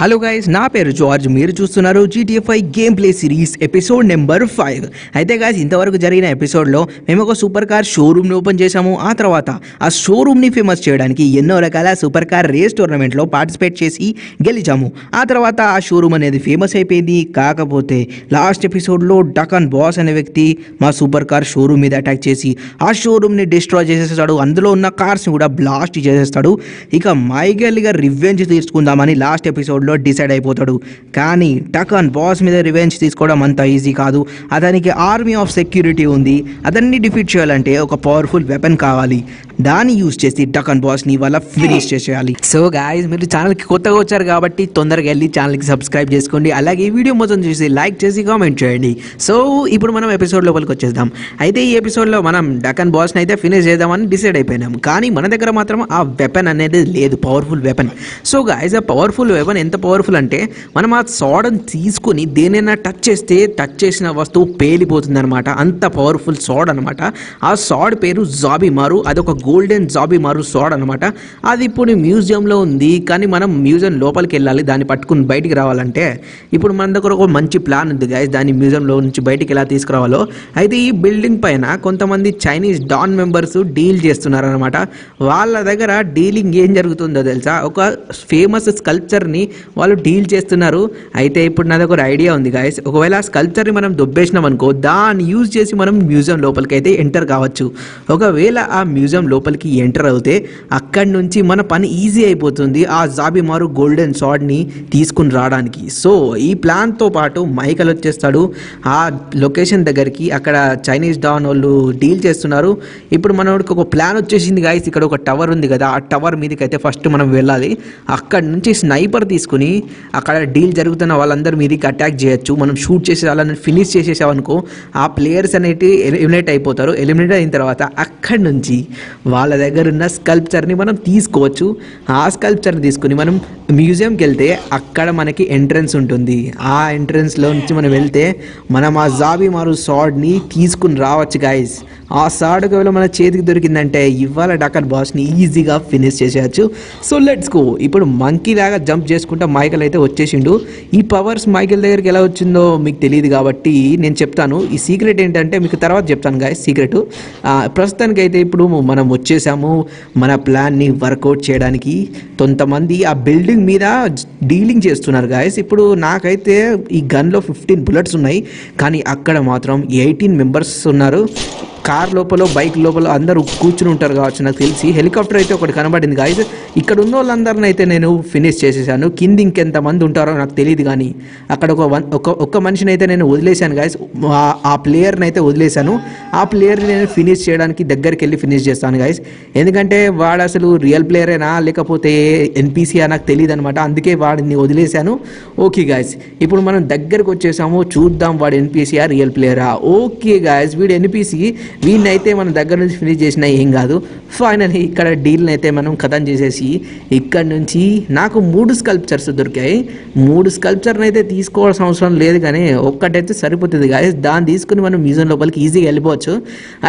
Hello guys, ना పేరు George, మీరు చూస్తున్నారు GTA 5 game play series episode number 5. అయితే గాయ్స్, ఇంతవరకు జరిగిన ఎపిసోడ్లో మేము ఒక సూపర్ కార్ షోరూమ్ని ఓపెన్ చేసాము. ఆ తర్వాత ఆ షోరూమ్ని ఫేమస్ చేయడానికి ఎన్నో రకాల సూపర్ కార్ రేస్ టోర్నమెంట్లో పార్టిసిపేట్ చేసి గెలిచాము. ఆ తర్వాత ఆ షోరూమ్ అనేది ఫేమస్ అయిపోయింది. కాకపోతే లాస్ట్ ఎపిసోడ్లో డకన్ బాస్ అనే వ్యక్తి మా సూపర్ కార్ షోరూమ్ మీద అటాక్ చేసి ఆ షోరూమ్ని డిస్ట్రాయ్ చేసేస్తాడు, అందులో ఉన్న కార్స్ని కూడా బ్లాస్ట్ చేసేస్తాడు. ఇక మైకేల్ గారు రివెంజ్ తీర్చుకుందామని లాస్ట్ ఎపిసోడ్ డిసైడ్ అయిపోతాడు. కానీ డకన్ బాస్ మీద రివెంజ్ తీసుకోవడం అంత ఈజీ కాదు. అతనికి ఆర్మీ ఆఫ్ సెక్యూరిటీ ఉంది. అతన్ని డిఫీట్ చేయాలంటే ఒక పవర్ఫుల్ వెపన్ కావాలి. దాన్ని యూజ్ చేసి డకన్ బాస్ని వాళ్ళ ఫినిష్ చేసేయాలి. సో గాయస్, మీరు ఛానల్కి కొత్తగా వచ్చారు కాబట్టి తొందరగా వెళ్ళి ఛానల్కి సబ్స్క్రైబ్ చేసుకోండి. అలాగే ఈ వీడియో మొత్తం చూసి లైక్ చేసి కామెంట్ చేయండి. సో ఇప్పుడు మనం ఎపిసోడ్ లోపలికి వచ్చేద్దాం. అయితే ఈ ఎపిసోడ్లో మనం డకన్ బాస్ని అయితే ఫినిష్ చేద్దామని డిసైడ్ అయిపోయినాం. కానీ మన దగ్గర మాత్రం ఆ వెపన్ అనేది లేదు, పవర్ఫుల్ వెపన్. సో గాయస్, ఆ పవర్ఫుల్ వెపన్ ఎంత పవర్ఫుల్ అంటే మనం ఆ సాడని తీసుకుని దేనైనా టచ్ చేస్తే టచ్ చేసిన వస్తువు పేలిపోతుంది అనమాట. అంత పవర్ఫుల్ సాడ్ అనమాట. ఆ సాడ్ పేరు జాబీ మారు. అదొక గోల్డెన్ జాబీ మారు సాడ్ అనమాట. అది ఇప్పుడు మ్యూజియంలో ఉంది. కానీ మనం మ్యూజియం లోపలికి వెళ్ళాలి. దాన్ని పట్టుకుని బయటికి రావాలంటే ఇప్పుడు మన దగ్గర ఒక మంచి ప్లాన్ ఉంది గాయస్. దాన్ని మ్యూజియంలో నుంచి బయటికి ఎలా తీసుకురావాలో. అయితే ఈ బిల్డింగ్ పైన కొంతమంది చైనీస్ డాన్ మెంబర్స్ డీల్ చేస్తున్నారు అనమాట. వాళ్ళ దగ్గర డీలింగ్ ఏం జరుగుతుందో తెలుసా? ఒక ఫేమస్ స్కల్ప్చర్ని వాళ్ళు డీల్ చేస్తున్నారు. అయితే ఇప్పుడు నా దగ్గర ఐడియా ఉంది గాయస్. ఒకవేళ ఆ స్కల్ప్చర్ని మనం దొబ్బేసినాం అనుకో, దాన్ని యూజ్ చేసి మనం మ్యూజియం లోపలికి అయితే ఎంటర్ కావచ్చు. ఒకవేళ ఆ మ్యూజియం లోపలికి ఎంటర్ అవుతే అక్కడి నుంచి మన పని ఈజీ అయిపోతుంది, ఆ జాబీ మారు గోల్డెన్ షార్డ్ని తీసుకుని రావడానికి. సో ఈ ప్లాన్తో పాటు మైకల్ వచ్చేస్తాడు ఆ లొకేషన్ దగ్గరికి. అక్కడ చైనీస్ డాన్ వాళ్ళు డీల్ చేస్తున్నారు. ఇప్పుడు మనకి ఒక ప్లాన్ వచ్చేసింది గాయస్. ఇక్కడ ఒక టవర్ ఉంది కదా, ఆ టవర్ మీదకి అయితే ఫస్ట్ మనం వెళ్ళాలి. అక్కడి నుంచి స్నైపర్ తీసుకుని అక్కడ డీల్ జరుగుతున్న వాళ్ళందరి మీదకి అటాక్ చేయొచ్చు. మనం షూట్ చేసే వాళ్ళని ఫినిష్ చేసేసామనుకో ఆ ప్లేయర్స్ అనేవి ఎలిమినేట్ అయిపోతారు. ఎలిమినేట్ అయిన తర్వాత అక్కడి నుంచి వాళ్ళ దగ్గర ఉన్న స్కల్ప్చర్ని మనం తీసుకోవచ్చు. ఆ స్కల్ప్చర్ని తీసుకుని మనం మ్యూజియంకి వెళ్తే అక్కడ మనకి ఎంట్రన్స్ ఉంటుంది. ఆ ఎంట్రన్స్లో నుంచి మనం వెళ్తే మనం ఆ జాబీ మారు సాడ్ని తీసుకుని రావచ్చు గాయస్. ఆ సాడ్ ఒకవేళ మన చేతికి దొరికిందంటే ఇవాళ డకన్ బాస్ని ఈజీగా ఫినిష్ చేసేయచ్చు. So let's go. ఇప్పుడు మంకీ లాగా జంప్ చేసుకుంటా మైకల్ అయితే వచ్చేసిండు. ఈ పవర్స్ మైకల్ దగ్గరికి ఎలా వచ్చిందో మీకు తెలియదు కాబట్టి నేను చెప్తాను. ఈ సీక్రెట్ ఏంటంటే మీకు తర్వాత చెప్తాను గాయస్ సీక్రెట్. ప్రస్తుతానికైతే ఇప్పుడు మనం వచ్చేసాము మన ప్లాన్ని వర్కౌట్ చేయడానికి. కొంతమంది ఆ బిల్డింగ్ మీద డీలింగ్ చేస్తున్నారు గాయస్. ఇప్పుడు నాకైతే ఈ గన్లో 15 బుల్లెట్స్ ఉన్నాయి. కానీ అక్కడ మాత్రం 18 మెంబర్స్ ఉన్నారు. కార్ లోపల బైక్ లోపల అందరూ కూర్చుని ఉంటారు కావచ్చు నాకు తెలిసి. హెలికాప్టర్ అయితే ఒకటి కనబడింది గాయస్. ఇక్కడ ఉన్న వాళ్ళందరిని అయితే నేను ఫినిష్ చేసేసాను. కింద ఇంకెంతమంది ఉంటారో నాకు తెలియదు. కానీ అక్కడ ఒక మనిషిని అయితే నేను వదిలేశాను గాయస్. ఆ ప్లేయర్ని అయితే వదిలేశాను. ఆ ప్లేయర్ని నేను ఫినిష్ చేయడానికి దగ్గరికి వెళ్ళి ఫినిష్ చేస్తాను గాయస్. ఎందుకంటే వాడు అసలు రియల్ ప్లేయరేనా లేకపోతే ఎన్పిసియా నాకు తెలియదు అనమాట. అందుకే వాడిని వదిలేశాను. ఓకే గాయస్, ఇప్పుడు మనం దగ్గరకు వచ్చేసాము. చూద్దాం వాడు ఎన్పిసియా రియల్ ప్లేయరా. ఓకే గాయస్, వీడు ఎన్పిసి. వీళ్ళైతే మన దగ్గర నుంచి ఫినిష్ చేసినా ఏం కాదు. ఫైనల్లీ ఇక్కడ డీల్ని అయితే మనం ఖతం చేసేసి ఇక్కడ నుంచి నాకు 3 స్కల్ప్చర్స్ దొరికాయి. 3 స్కల్ప్చర్ని అయితే తీసుకోవాల్సిన అవసరం లేదు. కానీ ఒక్కటైతే సరిపోతుంది గాయస్. దాన్ని తీసుకుని మనం మ్యూజియం లోపలికి ఈజీగా వెళ్ళిపోవచ్చు.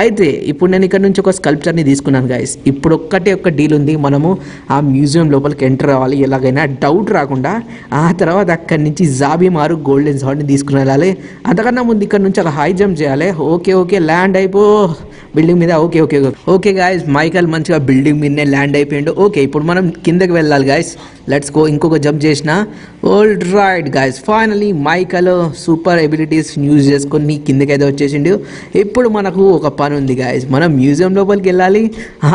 అయితే ఇప్పుడు నేను ఇక్కడ నుంచి ఒక స్కల్ప్చర్ని తీసుకున్నాను గాయస్. ఇప్పుడు ఒక్క డీల్ ఉంది, మనము ఆ మ్యూజియం లోపలికి ఎంటర్ అవ్వాలి ఎలాగైనా డౌట్ రాకుండా. ఆ తర్వాత అక్కడి నుంచి జాబీ మారు గోల్డెన్ షార్డ్ని తీసుకుని వెళ్ళాలి. అంతకన్నా ముందు ఇక్కడ నుంచి అలా హై జంప్ చేయాలి. ఓకే ఓకే, ల్యాండ్ అయిపో బిల్డింగ్ మీద. Okay okay okay guys, Michael మంచిగా బిల్డింగ్ మీదనే ల్యాండ్ అయిపోయిండు. ఓకే, ఇప్పుడు మనం కిందకి వెళ్ళాలి గాయస్. Let's go. ఇంకొక జంప్ చేసిన. All right guys, finally Michael super abilities use చేసుకొని కిందకైతే వచ్చేసిండు. ఇప్పుడు మనకు ఒక పని ఉంది గాయస్. మనం మ్యూజియం లోపలికి వెళ్ళాలి.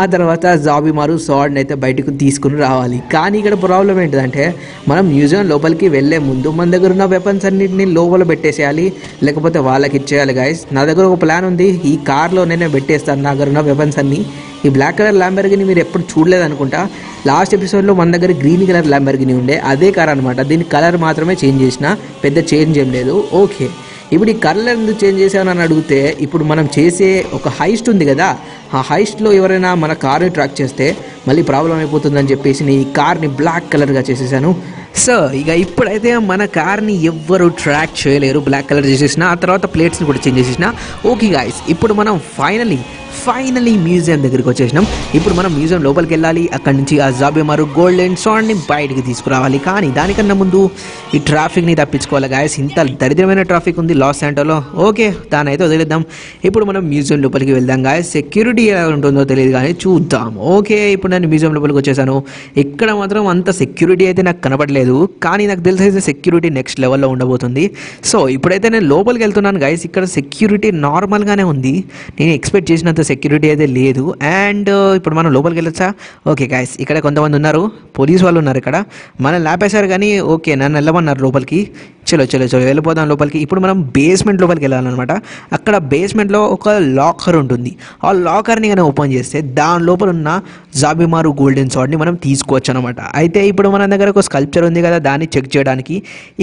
ఆ తర్వాత జాబీ మారు సాడ్ని అయితే బయటకు తీసుకుని రావాలి. కానీ ఇక్కడ ప్రాబ్లం ఏంటంటే మనం మ్యూజియం లోపలికి వెళ్ళే ముందు మన దగ్గర ఉన్న వెపన్స్ అన్నింటినీ లోపల పెట్టేసేయాలి, లేకపోతే వాళ్ళకి ఇచ్చేయాలి గాయస్. నా దగ్గర ఒక ప్లాన్ ఉంది. ఈ కార్లో నేనే పెట్టేస్తాను నా దగ్గర ఉన్న వెపన్స్ అన్నీ. ఈ బ్లాక్ కలర్ ల్యాంబర్గిని మీరు ఎప్పుడు చూడలేదు అనుకుంటా. లాస్ట్ ఎపిసోడ్లో మన దగ్గర గ్రీన్ కలర్ ల్యాంబర్గిని ఉండే, అదే కార్ అనమాట. దీని కలర్ మాత్రమే చేంజ్ చేసిన, పెద్ద చేంజ్ ఏం లేదు. ఓకే, ఇప్పుడు ఈ కలర్ ఎందుకు చేంజ్ చేసామని అడిగితే, ఇప్పుడు మనం చేసే ఒక హైస్ట్ ఉంది కదా, ఆ హైస్ట్లో ఎవరైనా మన కార్ని ట్రాక్ చేస్తే మళ్ళీ ప్రాబ్లం అయిపోతుందని చెప్పేసి నేను ఈ కార్ని బ్లాక్ కలర్గా చేసేసాను. సో ఇక ఇప్పుడైతే మన కార్ని ఎవ్వరు ట్రాక్ చేయలేరు. బ్లాక్ కలర్ చేసేసిన ఆ తర్వాత ప్లేట్స్ని కూడా చేంజ్ చేసేసిన. ఓకే గాయస్, ఇప్పుడు మనం ఫైనలీ మ్యూజియం దగ్గరికి వచ్చేసినాం. ఇప్పుడు మనం మ్యూజియం లోపలికి వెళ్ళాలి, అక్కడి నుంచి ఆ జాబే మారు గోల్డ్ అండ్ సాల్ట్ని బయటకి తీసుకురావాలి. కానీ దానికన్నా ముందు ఈ ట్రాఫిక్ని తప్పించుకోవాలి గాయస్. ఇంత దరిద్రమైన ట్రాఫిక్ ఉంది లాస్ శాంటోలో. ఓకే, దానైతే వదిలేద్దాం. ఇప్పుడు మనం మ్యూజియం లోపలికి వెళ్దాం గాయస్. సెక్యూరిటీ ఎలా ఉంటుందో తెలియదు కానీ చూద్దాం. ఓకే, ఇప్పుడు నేను మ్యూజియం లోపలికి వచ్చేసాను. ఇక్కడ మాత్రం అంత సెక్యూరిటీ అయితే నాకు కనపడలేదు, కానీ నాకు తెలిసైతే సెక్యూరిటీ నెక్స్ట్ లెవెల్లో ఉండబోతుంది. సో ఇప్పుడైతే నేను లోపలికి వెళ్తున్నాను గాయస్. ఇక్కడ సెక్యూరిటీ నార్మల్గానే ఉంది, నేను ఎక్స్పెక్ట్ చేసినంత సెక్యూరిటీ అయితే లేదు. అండ్ ఇప్పుడు మనం లోపలికి వెళ్ళొచ్చా? ఓకే గాయస్, ఇక్కడ కొంతమంది ఉన్నారు, పోలీస్ వాళ్ళు ఉన్నారు. ఇక్కడ మనల్ని లాపేశారు కానీ ఓకే, నన్ను వెళ్ళమన్నారు లోపలికి. చలో చలో చలో వెళ్ళిపోదాం లోపలికి. ఇప్పుడు మనం బేస్మెంట్ లోపలికి వెళ్ళాలన్నమాట. అక్కడ బేస్మెంట్లో ఒక లాకర్ ఉంటుంది. ఆ లాకర్ని కానీ ఓపెన్ చేస్తే దాని లోపల ఉన్న జాబిమారు గోల్డెన్ సార్ట్ని మనం తీసుకోవచ్చు అనమాట. అయితే ఇప్పుడు మన దగ్గర ఒక స్కల్ప్చర్ ఉంది కదా, దాన్ని చెక్ చేయడానికి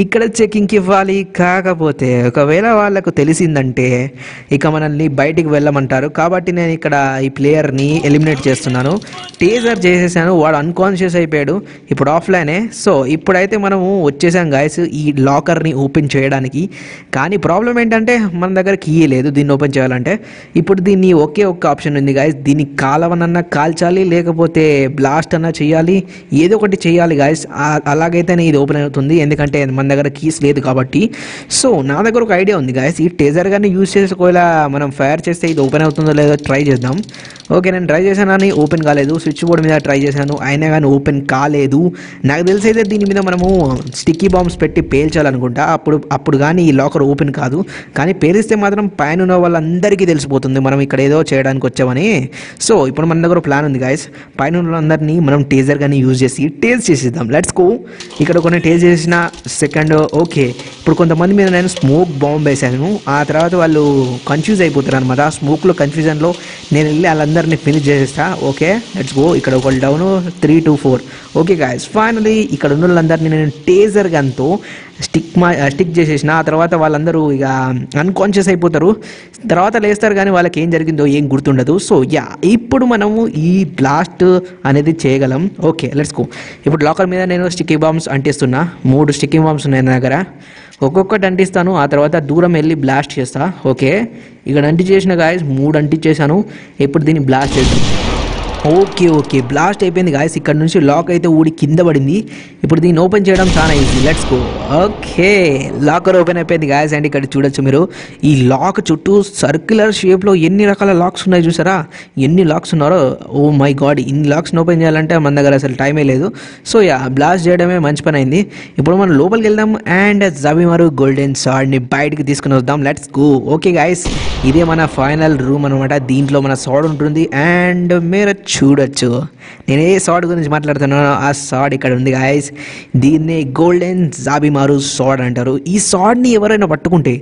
ఇక్కడ చెకింగ్కి ఇవ్వాలి. కాకపోతే ఒకవేళ వాళ్ళకు తెలిసిందంటే ఇక మనల్ని బయటికి వెళ్ళమంటారు. కాబట్టి నేను ఇక్కడ ఈ ప్లేయర్ని ఎలిమినేట్ చేస్తున్నాను. టేజర్ చేసేసాను, వాడు అన్కాన్షియస్ అయిపోయాడు. ఇప్పుడు ఆఫ్లైనే. సో ఇప్పుడైతే మనము వచ్చేసాం గాయస్ ఈ లాకర్ని ఓపెన్ చేయడానికి. కానీ ప్రాబ్లం ఏంటంటే మన దగ్గర కీ లేదు దీన్ని ఓపెన్ చేయాలంటే. ఇప్పుడు దీన్ని ఒకే ఒక్క ఆప్షన్ ఉంది గాయస్, దీన్ని కాలవనన్నా కాల్చాలి, లేకపోతే బ్లాస్ట్ అన్నా చేయాలి, ఏదో ఒకటి చేయాలి గాయస్. అలాగైతేనే ఇది ఓపెన్ అవుతుంది, ఎందుకంటే మన దగ్గర కీస్ లేదు కాబట్టి. సో నా దగ్గర ఒక ఐడియా ఉంది గాయస్. ఈ టేజర్ గాని యూజ్ చేసుకోవాలా మనం ఫైర్ చేస్తే ఇది ఓపెన్ అవుతుందో లేదో ట్రై చేద్దాం. ఓకే, నేను ట్రై చేశాను కానీ ఓపెన్ కాలేదు. స్విచ్ బోర్డ్ మీద ట్రై చేశాను, అయినా కానీ ఓపెన్ కాలేదు. నాకు తెలిసి అయితే దీని మీద మనము స్టిక్కీ బాంబ్స్ పెట్టి పేల్చాలనుకుంటా, అప్పుడు కానీ ఈ లాకర్ ఓపెన్ కాదు. కానీ పేలిస్తే మాత్రం పైన ఉన్న వాళ్ళందరికీ తెలిసిపోతుంది మనం ఇక్కడ ఏదో చేయడానికి వచ్చామని. సో ఇప్పుడు మన దగ్గర ప్లాన్ ఉంది గాయస్. పైన ఉన్న వాళ్ళందరినీ మనం టేజర్ కానీ యూజ్ చేసి టేస్ట్ చేసేద్దాం. Let's go. ఇక్కడ కొన్ని టేస్ట్ చేసిన సెకండ్. ఓకే, ఇప్పుడు కొంతమంది మీద నేను స్మోక్ బాంబ్ వేసాను. ఆ తర్వాత వాళ్ళు కన్ఫ్యూజ్ అయిపోతారు అనమాట. ఆ స్మోక్లో కన్ఫ్యూజన్లో నేను వెళ్ళి వాళ్ళందరినీ ఫినిష్ చేసేస్తా. Okay let's go. ఇక్కడ ఒక డౌన్ 3-4. ఓకే గాయస్, ఫైనలీ ఇక్కడ ఉన్న వాళ్ళందరినీ నేను టేజర్ గన్తో స్టిక్ చేసేసిన. ఆ తర్వాత వాళ్ళందరూ ఇక అన్కాన్షియస్ అయిపోతారు, తర్వాత లేస్తారు కానీ వాళ్ళకి ఏం జరిగిందో ఏం గుర్తుండదు. సో యా, ఇప్పుడు మనము ఈ బ్లాస్ట్ అనేది చేయగలం. Okay let's go. ఇప్పుడు లాకర్ మీద నేను స్టిక్కింగ్ బాంబ్స్ అంటిస్తున్నా. 3 స్టిక్కింగ్ బాంబ్స్ ఉన్నాయి నా దగ్గర, ఒక్కొక్కటి అంటిస్తాను. ఆ తర్వాత దూరం వెళ్ళి బ్లాస్ట్ చేస్తా. ఓకే, ఇక్కడ అంటించేసిన గాయస్ 3 అంటించేసాను. ఇప్పుడు దీన్ని బ్లాస్ట్ చేస్తాను. ఓకే ఓకే, బ్లాస్ట్ అయిపోయింది గాయస్. ఇక్కడ నుంచి లాక్ అయితే ఊడి కింద పడింది. ఇప్పుడు దీన్ని ఓపెన్ చేయడం చాలా easy. Let's go. Okay, locker open అయిపోయింది గాయస్. అండ్ ఇక్కడ చూడొచ్చు మీరు ఈ లాక్ చుట్టూ సర్క్యులర్ షేప్లో ఎన్ని రకాల లాక్స్ ఉన్నాయి చూసారా, ఎన్ని లాక్స్ ఉన్నారో. ఓ మై గాడ్, ఇన్ని లాక్స్ని ఓపెన్ చేయాలంటే మన దగ్గర అసలు టైమే లేదు. సో యా, బ్లాస్ట్ చేయడమే మంచి పని అయింది. ఇప్పుడు మనం లోపలికి వెళ్దాం అండ్ జాబిమారు గోల్డెన్ సార్డ్ని బయటకి తీసుకుని వద్దాం. Let's go. ఓకే గాయస్, ఇదే మన ఫైనల్ రూమ్ అనమాట. దీంట్లో మన సార్డ్ ఉంటుంది అండ్ మీరు చూడొచ్చు నేను ఏ సార్డ్ గురించి మాట్లాడుతున్నానో ఆ సార్డ్ ఇక్కడ ఉంది గాయస్. దీన్నే గోల్డెన్ జాబిమారు సార్డ్ అంటారు. ఈ సార్డ్ని ఎవరైనా పట్టుకుంటే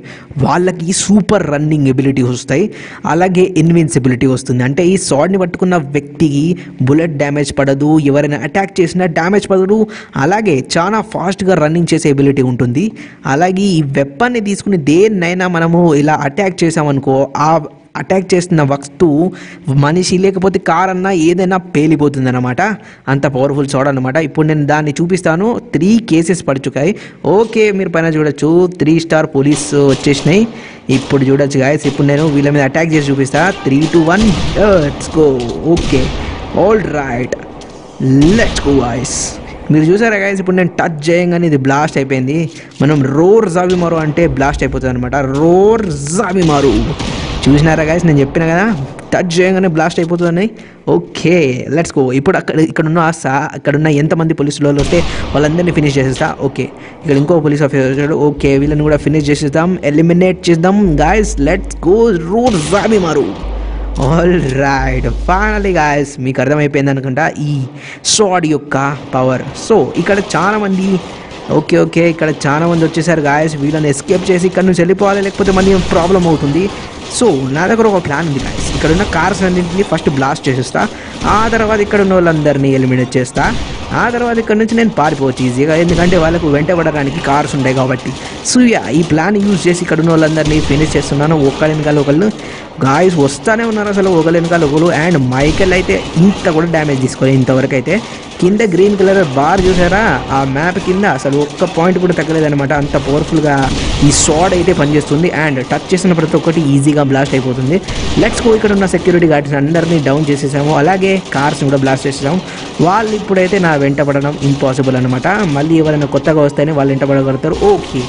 వాళ్ళకి సూపర్ రన్నింగ్ ఎబిలిటీ వస్తాయి, అలాగే ఇన్విన్సిబిలిటీ వస్తుంది. అంటే ఈ సార్డ్ని పట్టుకున్న వ్యక్తికి బుల్లెట్ డ్యామేజ్ పడదు, ఎవరైనా అటాక్ చేసినా డ్యామేజ్ పడదు, అలాగే చాలా ఫాస్ట్గా రన్నింగ్ చేసే ఎబిలిటీ ఉంటుంది. అలాగే ఈ వెపన్ని తీసుకుని దేన్నైనా మనము ఇలా అటాక్ చేసామనుకో, ఆ అటాక్ చేస్తున్న వస్తువు మనిషి లేకపోతే కార్ అన్నా ఏదైనా పేలిపోతుంది అనమాట. అంత పవర్ఫుల్ సార్డ్ అనమాట. ఇప్పుడు నేను దాన్ని చూపిస్తాను. 3 కేసెస్ పడుచుకాయి. ఓకే, మీరు పైన చూడొచ్చు 3-స్టార్ పోలీస్ వచ్చేసినాయి. ఇప్పుడు చూడొచ్చు గాయస్. ఇప్పుడు నేను వీళ్ళ మీద అటాక్ చేసి చూపిస్తా. 3, 2, 1 let's go. Okay, all right, let's go guys. మీరు చూసారా గాయస్, ఇప్పుడు నేను టచ్ చేయంగానే ఇది బ్లాస్ట్ అయిపోయింది. మనం రోర్ జాబిమారు అంటే బ్లాస్ట్ అయిపోతుంది అనమాట. రోర్ జాబిమారు చూసినారా గాయస్, నేను చెప్పిన కదా టచ్ చేయగానే బ్లాస్ట్ అయిపోతుందని. Okay let's go. ఇప్పుడు ఇక్కడున్న ఎంతమంది పోలీసు వాళ్ళు వస్తే వాళ్ళందరినీ ఫినిష్ చేసేస్తా. ఓకే, ఇక్కడ ఇంకో పోలీస్ ఆఫీసర్ వచ్చాడు. ఓకే, వీళ్ళని కూడా ఫినిష్ చేసేద్దాం, ఎలిమినేట్ చేద్దాం గాయస్. లెట్స్ గో, రోడ్ రాబీ మారు. ఆల్ రైట్, ఫైనలీ గాయస్ మీకు అర్థమైపోయింది అనుకుంటా ఈ సాడ్ యొక్క పవర్. సో ఇక్కడ చాలామంది ఓకే ఓకే ఇక్కడ చాలామంది వచ్చేసారు గాయస్. వీళ్ళని ఎస్కేప్ చేసి ఇక్కడ నుంచి వెళ్ళిపోవాలి, లేకపోతే మళ్ళీ ప్రాబ్లం అవుతుంది. సో నా దగ్గర ఒక ప్లాన్ ఉంది గాయస్. ఇక్కడ ఉన్న కార్స్ అన్నింటినీ ఫస్ట్ బ్లాస్ట్ చేసేస్తా, ఆ తర్వాత ఇక్కడ ఉన్న వాళ్ళందరినీ ఎలిమినేట్ చేస్తా, ఆ తర్వాత ఇక్కడ నుంచి నేను పారిపోవచ్చు ఈజీగా, ఎందుకంటే వాళ్ళకు వెంటబడడానికి కార్స్ ఉంటాయి కాబట్టి. సో ఈ ప్లాన్ యూజ్ చేసి ఇక్కడ ఉన్న వాళ్ళందరినీ ఫినిష్ చేస్తున్నాను. ఒకళ్ళెనకాల ఒకళ్ళు గాయస్ వస్తూనే ఉన్నారు అసలు, ఒకళ్ళెనకాల ఒకళ్ళు. అండ్ మైకెల్ అయితే ఇంత కూడా డ్యామేజ్ తీసుకోలేదు ఇంతవరకు అయితే. కింద గ్రీన్ కలర్ బార్ చూసారా, ఆ మ్యాప్ కింద అసలు ఒక్క పాయింట్ కూడా తగ్గలేదనమాట. అంత పవర్ఫుల్గా ఈ సాడ్ అయితే పనిచేస్తుంది అండ్ టచ్ చేసిన ప్రతి ఒక్కటి ఈజీగా బ్లాస్ట్ అయిపోతుంది. Let's go. ఇక్కడ ఉన్న సెక్యూరిటీ గార్డ్స్ అందరినీ డౌన్ చేసేసాము, అలాగే కార్స్ కూడా బ్లాస్ట్ చేసేసాము. వాళ్ళు ఇప్పుడైతే నా వెంట పడడం ఇంపాసిబుల్ అనమాట. మళ్ళీ ఎవరైనా కొత్తగా వస్తేనే వాళ్ళు వెంట పడగలుగుతారు. ఓకే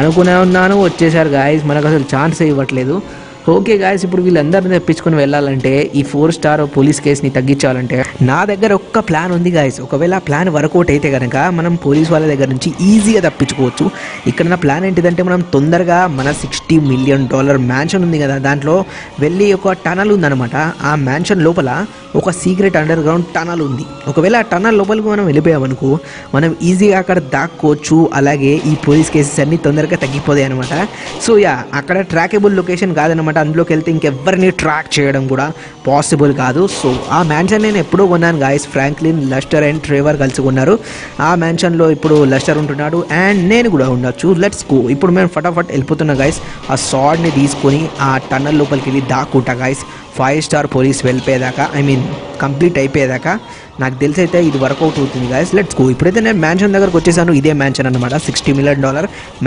అనుకునే ఉన్నాను, వచ్చేసారు గాయస్, మనకు అసలు ఛాన్సే ఇవ్వట్లేదు. ఓకే గాయస్, ఇప్పుడు వీళ్ళందరినీ తెప్పించుకొని వెళ్ళాలంటే ఈ 4 స్టార్ పోలీస్ కేసుని తగ్గించాలంటే నా దగ్గర ఒక్క ప్లాన్ ఉంది గాయస్. ఒకవేళ ఆ ప్లాన్ వర్కౌట్ అయితే కనుక మనం పోలీస్ వాళ్ళ దగ్గర నుంచి ఈజీగా తప్పించుకోవచ్చు. ఇక్కడ నా ప్లాన్ ఏంటిదంటే, మనం తొందరగా మన $60 మిలియన్ మ్యాన్షన్ ఉంది కదా, దాంట్లో వెళ్ళి ఒక టనల్ ఉందనమాట. ఆ మ్యాన్షన్ లోపల ఒక సీక్రెట్ అండర్ గ్రౌండ్ టనల్ ఉంది. ఒకవేళ ఆ టనల్ లోపలికి మనం వెళ్ళిపోయామనుకో మనం ఈజీగా అక్కడ దాక్కోవచ్చు, అలాగే ఈ పోలీస్ కేసెస్ అన్నీ తొందరగా తగ్గిపోతాయి అనమాట. సో యా, అక్కడ ట్రాకబుల్ లొకేషన్ కాదనమాట. అందులోకి వెళ్తే ఇంకెవరిని ట్రాక్ చేయడం కూడా పాసిబుల్ కాదు. సో ఆ మ్యాన్షన్ నేను ఎప్పుడూ కొన్నాను guys. Franklin, Lester and Trevor కలిసి కొన్నారు. ఆ మ్యాన్షన్లో ఇప్పుడు లెస్టర్ ఉంటున్నాడు అండ్ నేను కూడా ఉండొచ్చు. Let's go. ఇప్పుడు మేము ఫటాఫట్ వెళ్ళిపోతున్నా గాయస్. ఆ సాడ్ని తీసుకొని ఆ టన్నల్ లోపలికి వెళ్ళి దాక్కుంటా గాయస్. 5 స్టార్ పోలీస్ వెళ్ళిపోయేదాకా, ఐ మీన్ కంప్లీట్ అయిపోయేదాకా నాకు తెలిసి అయితే ఇది వర్కౌట్ అవుతుంది గాయస్. Let's go. ఇప్పుడైతే నేను మ్యాన్షన్ దగ్గరకు వచ్చేసాను. ఇదే మ్యాన్షన్ అనమాట, $60 మిలియన్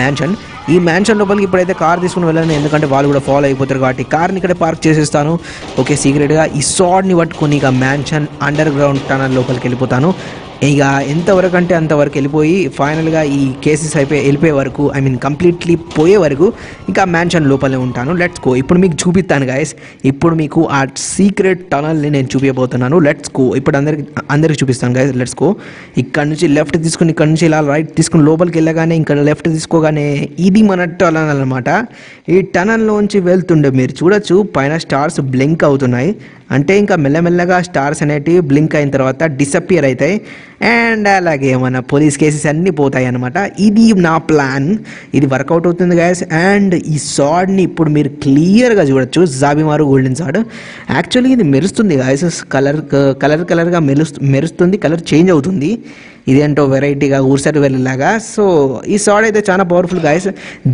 మ్యాన్షన్. ఈ మ్యాన్షన్ లోపలికి ఇప్పుడైతే కార్ తీసుకుని వెళ్ళాను, ఎందుకంటే వాళ్ళు కూడా ఫాలో అయిపోతారు కాబట్టి. కార్ని ఇక్కడ పార్క్ చేసేస్తాను. ఓకే, సీక్రెట్గా ఈ సాడ్ని పట్టుకుని ఇక మ్యాన్షన్ అండర్ గ్రౌండ్ టనల్ లోపలికి వెళ్ళిపోతాను. ఇక ఎంతవరకు అంటే అంతవరకు వెళ్ళిపోయి ఫైనల్గా ఈ కేసెస్ వెళ్ళిపోయే వరకు, ఐ మీన్ కంప్లీట్లీ పోయే వరకు ఇంకా మ్యాన్షన్ లోపలే ఉంటాను. Let's go. ఇప్పుడు మీకు చూపిస్తాను గాయస్. ఇప్పుడు మీకు ఆ సీక్రెట్ టనల్ని నేను చూపించబోతున్నాను. Let's go. ఇప్పుడు అందరికి చూపిస్తాను గాయస్. Let's go. ఇక్కడ నుంచి లెఫ్ట్ తీసుకుని, ఇక్కడ నుంచి ఇలా రైట్ తీసుకుని లోపలికి వెళ్ళగానే, ఇక్కడ లెఫ్ట్ తీసుకోగానే ఇది మన టనల్ అనమాట. ఈ టనల్లోంచి వెళ్తుండే మీరు చూడొచ్చు పైన స్టార్స్ బ్లింక్ అవుతున్నాయి, అంటే ఇంకా మెల్లమెల్లగా స్టార్స్ అనేటివి బ్లింక్ అయిన తర్వాత డిసప్పియర్ అవుతాయి అండ్ అలాగే మన పోలీస్ కేసెస్ అన్నీ పోతాయి అనమాట. ఇది నా ప్లాన్, ఇది వర్కౌట్ అవుతుంది గాయస్. అండ్ ఈ సాడ్ని ఇప్పుడు మీరు క్లియర్గా చూడొచ్చు, జాబిమారు గోల్డెన్ సాడ్. యాక్చువల్లీ ఇది మెరుస్తుంది గాయస్, కలర్గా మెరుస్తుంది, కలర్ చేంజ్ అవుతుంది. ఇదేంటో వెరైటీగా ఊరిసారి వెళ్ళేలాగా. సో ఈ సాడ్ అయితే చాలా పవర్ఫుల్ గాయస్.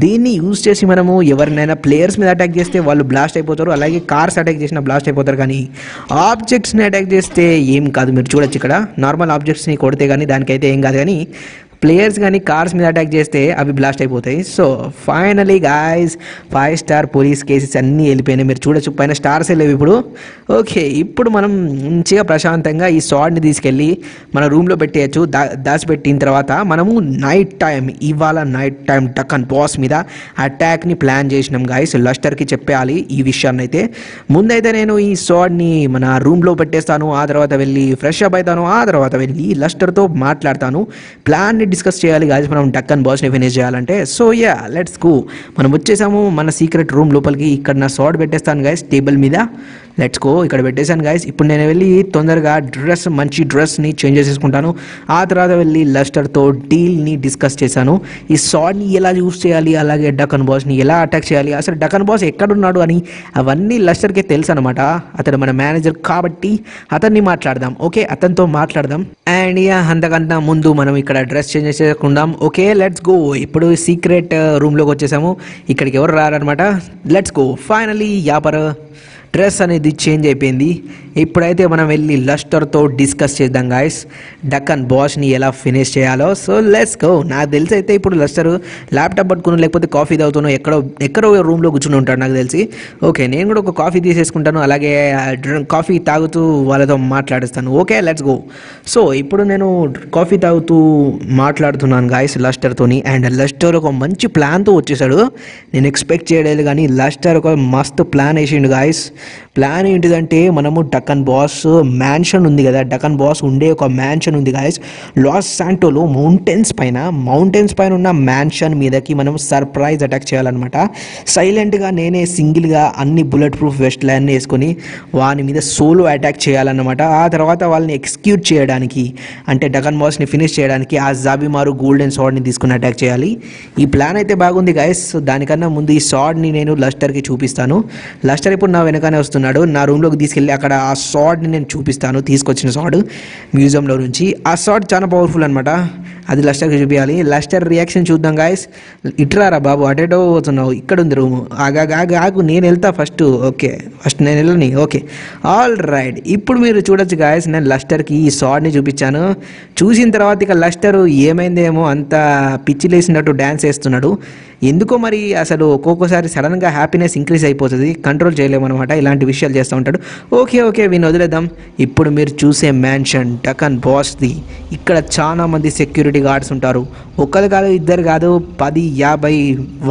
దీన్ని యూజ్ చేసి మనము ఎవరినైనా ప్లేయర్స్ మీద అటాక్ చేస్తే వాళ్ళు బ్లాస్ట్ అయిపోతారు, అలాగే కార్స్ అటాక్ చేసినా బ్లాస్ట్ అయిపోతారు. కానీ ఆబ్జెక్ట్స్ని అటాక్ చేస్తే ఏం కాదు, మీరు చూడొచ్చు ఇక్కడ నార్మల్ ఆబ్జెక్ట్స్ని కొడితే కానీ దానికైతే ఏం కాదు, కానీ ప్లేయర్స్ కానీ కార్స్ మీద అటాక్ చేస్తే అవి బ్లాస్ట్ అయిపోతాయి. So finally guys 5 star police cases అన్నీ వెళ్ళిపోయినాయి. మీరు చూడొచ్చు పైన స్టార్స్ వెళ్ళేవి ఇప్పుడు. ఓకే, ఇప్పుడు మనం మంచిగా ప్రశాంతంగా ఈ సాడ్ని తీసుకెళ్ళి మన రూమ్లో పెట్టేయచ్చు. దాచిపెట్టిన తర్వాత మనము నైట్ టైం, ఇవాళ నైట్ టైం డకన్ బాస్ మీద అటాక్ని ప్లాన్ చేసినాం గాయస్. లస్టర్కి చెప్పేయాలి ఈ విషయాన్ని. అయితే ముందైతే నేను ఈ సాడ్ని మన రూమ్లో పెట్టేస్తాను, ఆ తర్వాత వెళ్ళి ఫ్రెష్ అప్ అవుతాను, ఆ తర్వాత వెళ్ళి లస్టర్తో మాట్లాడతాను. ప్లాన్ని డిస్కస్ చేయాలి గాయస్, మనం డక్కన్ బాస్ని ఫినిష్ చేయాలంటే. So yeah, let's go. మనం వచ్చేసాము మన సీక్రెట్ రూమ్ లోపలికి. ఇక్కడ నా సాడ్ పెట్టేస్తాను గాయస్ టేబుల్ మీద. Let's go. ఇక్కడ పెట్టేశాను గాయస్. ఇప్పుడు నేను వెళ్ళి తొందరగా మంచి డ్రెస్ని చేంజ్ చేసేసుకుంటాను, ఆ తర్వాత వెళ్ళి లస్టర్తో డీల్ని డిస్కస్ చేశాను. ఈ సాడ్ని ఎలా యూస్ చేయాలి, అలాగే డక్కన్ బాస్ని ఎలా అటాక్ చేయాలి, అసలు డక్కన్ బాస్ ఎక్కడున్నాడు అని అవన్నీ లస్టర్కే తెలుసు అనమాట. అతడు మన మేనేజర్ కాబట్టి అతన్ని మాట్లాడదాం. ఓకే, అతనితో మాట్లాడదాం. అండ్ అంతకంతా ముందు మనం ఇక్కడ డ్రెస్ చేంజ్ చేసేసుకుందాం. Okay, let's go. ఇప్పుడు సీక్రెట్ రూమ్లోకి వచ్చేసాము. ఇక్కడికి ఎవరు రారనమాట. Let's go. ఫైనలీ యాపర్ డ్రెస్ అనేది చేంజ్ అయిపోయింది. ఇప్పుడైతే మనం వెళ్ళి లస్టర్తో డిస్కస్ చేద్దాం గాయస్, డక్కన్ బాస్ని ఎలా ఫినిష్ చేయాలో. So let's go. నాకు తెలిసి అయితే ఇప్పుడు లస్టర్ ల్యాప్టాప్ పట్టుకుని లేకపోతే కాఫీ తాగుతాను, ఎక్కడో రూమ్లో కూర్చుని ఉంటాడు నాకు తెలిసి. ఓకే, నేను కూడా ఒక కాఫీ తీసేసుకుంటాను, అలాగే కాఫీ తాగుతూ వాళ్ళతో మాట్లాడిస్తాను. Okay, let's go. సో ఇప్పుడు నేను కాఫీ తాగుతూ మాట్లాడుతున్నాను గాయస్ లస్టర్తోని. అండ్ లస్టర్ ఒక మంచి ప్లాన్తో వచ్చేసాడు. నేను ఎక్స్పెక్ట్ చేయలేదు, కానీ లస్టర్ ఒక మస్తు ప్లాన్ వేసిండు గాయస్. ప్లాన్ ఏంటిదంటే, మనము డక్కన్ బాస్ మ్యాన్షన్ ఉంది కదా, డక్కన్ బాస్ ఉండే ఒక మ్యాన్షన్ ఉంది గాయస్ లాస్ శాంటోలో మౌంటైన్స్ పైన ఉన్న మ్యాన్షన్ మీదకి మనం సర్ప్రైజ్ అటాక్ చేయాలన్నమాట. సైలెంట్గా నేనే సింగిల్గా అన్ని బుల్లెట్ ప్రూఫ్ వెస్ట్ లైన్ని వేసుకొని వాని మీద సోలో అటాక్ చేయాలన్నమాట. ఆ తర్వాత వాళ్ళని ఎక్స్క్యూట్ చేయడానికి, అంటే డక్కన్ బాస్ని ఫినిష్ చేయడానికి ఆ జాబిమారు గోల్డెన్ సాడ్ని తీసుకుని అటాక్ చేయాలి. ఈ ప్లాన్ అయితే బాగుంది గాయస్. దానికన్నా ముందు ఈ సాడ్ని నేను లస్టర్కి చూపిస్తాను. లస్టర్ ఇప్పుడు నా వెనకనే వస్తున్నాడు. నా రూమ్లోకి తీసుకెళ్ళి అక్కడ ఆ సాడ్ని నేను చూపిస్తాను, తీసుకొచ్చిన సాడ్ మ్యూజియంలో నుంచి. ఆ సాడ్ చాలా పవర్ఫుల్ అనమాట. అది లెస్టర్కి చూపించాలి. లెస్టర్ రియాక్షన్ చూద్దాం గాయస్. ఇట్రారా బాబు అటేటో పోతున్నావు, ఇక్కడ ఉంది రూమ్. ఆగు నేను వెళ్తా ఫస్ట్. ఓకే ఫస్ట్ నేను వెళ్ళని. Okay all right. ఇప్పుడు మీరు చూడొచ్చు గాయస్, నేను లెస్టర్కి ఈ షాట్ని చూపించాను. చూసిన తర్వాత ఇక లెస్టర్ ఏమైందేమో అంత పిచ్చిలేసినట్టు డ్యాన్స్ వేస్తున్నాడు. ఎందుకో మరి అసలు ఒక్కొక్కసారి సడన్గా హ్యాపీనెస్ ఇంక్రీజ్ అయిపోతుంది, కంట్రోల్ చేయలేమన్నమాట, ఇలాంటి విషయాలు చేస్తూ ఉంటాడు. ఓకే ఓకే వీని వదిలేద్దాం. ఇప్పుడు మీరు చూసే మ్యాన్షన్ డకన్ బాస్ది. ఇక్కడ చాలామంది సెక్యూరిటీ గార్డ్స్ ఉంటారు, ఒక్కరు కాదు ఇద్దరు కాదు, 10, 50,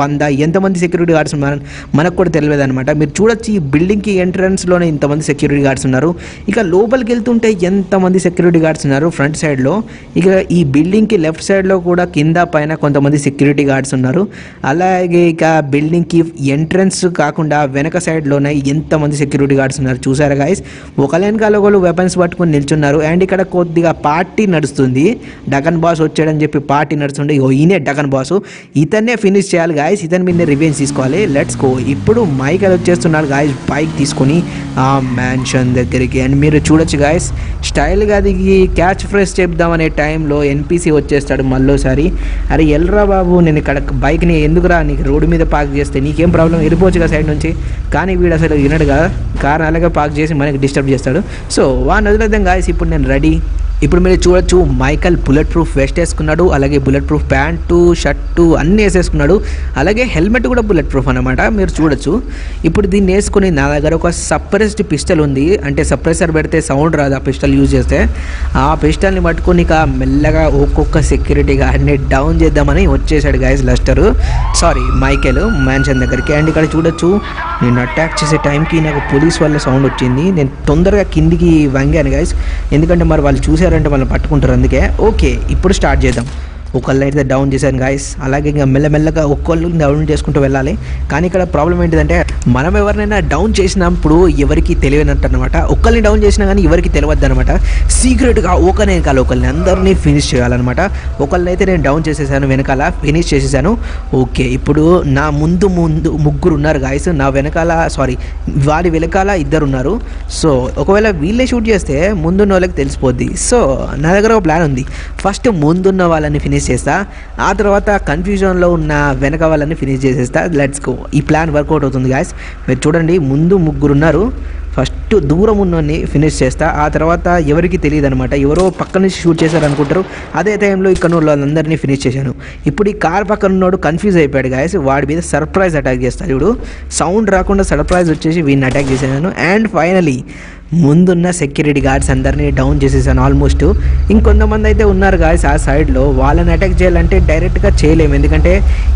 100 ఎంతమంది సెక్యూరిటీ గార్డ్స్ ఉన్నారు మనకు కూడా తెలియదు అనమాట. మీరు చూడొచ్చు ఈ బిల్డింగ్కి ఎంట్రన్స్లోనే ఇంతమంది సెక్యూరిటీ గార్డ్స్ ఉన్నారు. ఇక లోపలికి వెళ్తుంటే ఎంతమంది సెక్యూరిటీ గార్డ్స్ ఉన్నారు ఫ్రంట్ సైడ్లో. ఇక ఈ బిల్డింగ్కి లెఫ్ట్ సైడ్లో కూడా కింద పైన కొంతమంది సెక్యూరిటీ గార్డ్స్ ఉన్నారు. అలాగే ఇక బిల్డింగ్కి ఎంట్రన్స్ కాకుండా వెనక సైడ్లోనే ఎంతమంది సెక్యూరిటీ గార్డ్స్ ఉన్నారు చూసారా గాయస్. ఒకళ్ళెనకాల ఒకళ్ళు వెపన్స్ పట్టుకొని నిల్చున్నారు. అండ్ ఇక్కడ కొద్దిగా పార్టీ నడుస్తుంది, డకన్ బాస్ వచ్చాడని చెప్పి పార్టీ నడుస్తుండే. ఈయనే డకన్ బాసు, ఇతన్నే ఫినిష్ చేయాలి గాయస్, ఇతని మీదనే రివెంజ్ తీసుకోవాలి. Let's go. ఇప్పుడు మైకల్ వచ్చేస్తున్నాడు గాయస్ బైక్ తీసుకొని ఆ మ్యాన్షన్ దగ్గరికి. అండ్ మీరు చూడొచ్చు గాయస్, స్టైల్గా దిగి క్యాచ్ ఫ్రెష్ చెప్దామనే టైంలో ఎన్పిసి వచ్చేస్తాడు మళ్ళోసారి. అరే ఎల్రా బాబు, నేను ఇక్కడ బైక్ని ఎందుకురా నీకు రోడ్డు మీద పార్క్ చేస్తే నీకేం ప్రాబ్లం, వెళ్ళిపోవచ్చు కదా సైడ్ నుంచి. కానీ వీడు అసలు వినడు కదా, కార్ అలాగే పార్క్ చేసి మనకి డిస్టర్బ్ చేస్తాడు. సో వాడిని వదిలేద్దాం గాయస్. ఇప్పుడు నేను రెడీ. ఇప్పుడు మీరు చూడొచ్చు మైకల్ బుల్లెట్ ప్రూఫ్ వెస్ట్ వేసుకున్నాడు, అలాగే బుల్లెట్ ప్రూఫ్ ప్యాంటు షర్టు అన్నీ వేసేసుకున్నాడు, అలాగే హెల్మెట్ కూడా బుల్లెట్ ప్రూఫ్ అనమాట మీరు చూడొచ్చు. ఇప్పుడు దీన్ని వేసుకుని నా దగ్గర ఒక సప్రెస్డ్ పిస్టల్ ఉంది, అంటే సప్రెసర్ పెడితే సౌండ్ రాదు ఆ పిస్టల్ యూజ్ చేస్తే. ఆ పిస్టల్ని పట్టుకొని ఇక మెల్లగా ఒక్కొక్క సెక్యూరిటీ గార్డ్ని డౌన్ చేద్దామని వచ్చేసాడు guys Lester, sorry Michael mansion దగ్గరికి. అండ్ ఇక్కడ చూడొచ్చు నేను అటాక్ చేసే టైంకి నాకు పోలీస్ వాళ్ళ సౌండ్ వచ్చింది, నేను తొందరగా కిందికి వంగాను గాయస్, ఎందుకంటే మరి వాళ్ళు చూసారు అంటే మనం పట్టుకుంటారు అందుకే. ఓకే ఇప్పుడు స్టార్ట్ చేద్దాం. ఒకళ్ళు అయితే డౌన్ చేశాను గాయస్, అలాగే ఇంకా మెల్లమెల్లగా ఒక్కళ్ళు డౌన్ చేసుకుంటూ వెళ్ళాలి. కానీ ఇక్కడ ప్రాబ్లం ఏంటిదంటే మనం ఎవరినైనా డౌన్ చేసినప్పుడు ఎవరికి తెలియనట్టు అనమాట. ఒక్కరిని డౌన్ చేసినా కానీ ఎవరికి తెలియద్దు అనమాట, సీక్రెట్గా ఒకరిని వెనకాల ఒకరిని అందరినీ ఫినిష్ చేయాలన్నమాట. ఒకళ్ళనైతే నేను డౌన్ చేసేసాను, వెనకాల ఫినిష్ చేసేసాను. ఓకే ఇప్పుడు నా ముందు ముగ్గురు ఉన్నారు గాయస్, నా వెనకాల సారీ వాడి వెనకాల ఇద్దరు ఉన్నారు. సో ఒకవేళ వీళ్ళే షూట్ చేస్తే ముందున్న వాళ్ళకి తెలిసిపోద్ది. సో నా దగ్గర ఒక ప్లాన్ ఉంది, ఫస్ట్ ముందున్న వాళ్ళని ఫినిష్ చేస్తా, ఆ తర్వాత కన్ఫ్యూజన్లో ఉన్న వెనక వాళ్ళని ఫినిష్ చేసేస్తా. Let's go. ఈ ప్లాన్ వర్కౌట్ అవుతుంది గాయస్. మీరు చూడండి ముందు ముగ్గురు ఉన్నారు, ఫస్ట్ దూరం ఉన్నోని ఫినిష్ చేస్తా, ఆ తర్వాత ఎవరికి తెలియదు అనమాట, ఎవరో పక్క నుంచి షూట్ చేశారనుకుంటారు. అదే టైంలో ఇక్కడ వాళ్ళందరినీ ఫినిష్ చేశాను. ఇప్పుడు ఈ కార్ పక్కన ఉన్నోడు కన్ఫ్యూజ్ అయిపోయాడు గాయస్, వాడి మీద సర్ప్రైజ్ అటాక్ చేస్తాడు. ఇప్పుడు సౌండ్ రాకుండా సర్ప్రైజ్ వచ్చేసి వీడిని అటాక్ చేశాను. అండ్ ఫైనలీ ముందున్న సెక్యూరిటీ గార్డ్స్ అందరినీ డౌన్ చేసేసాను ఆల్మోస్ట్. ఇంకొంతమంది అయితే ఉన్నారు గాయస్ ఆ సైడ్లో, వాళ్ళని అటాక్ చేయాలంటే డైరెక్ట్గా చేయలేము, ఎందుకంటే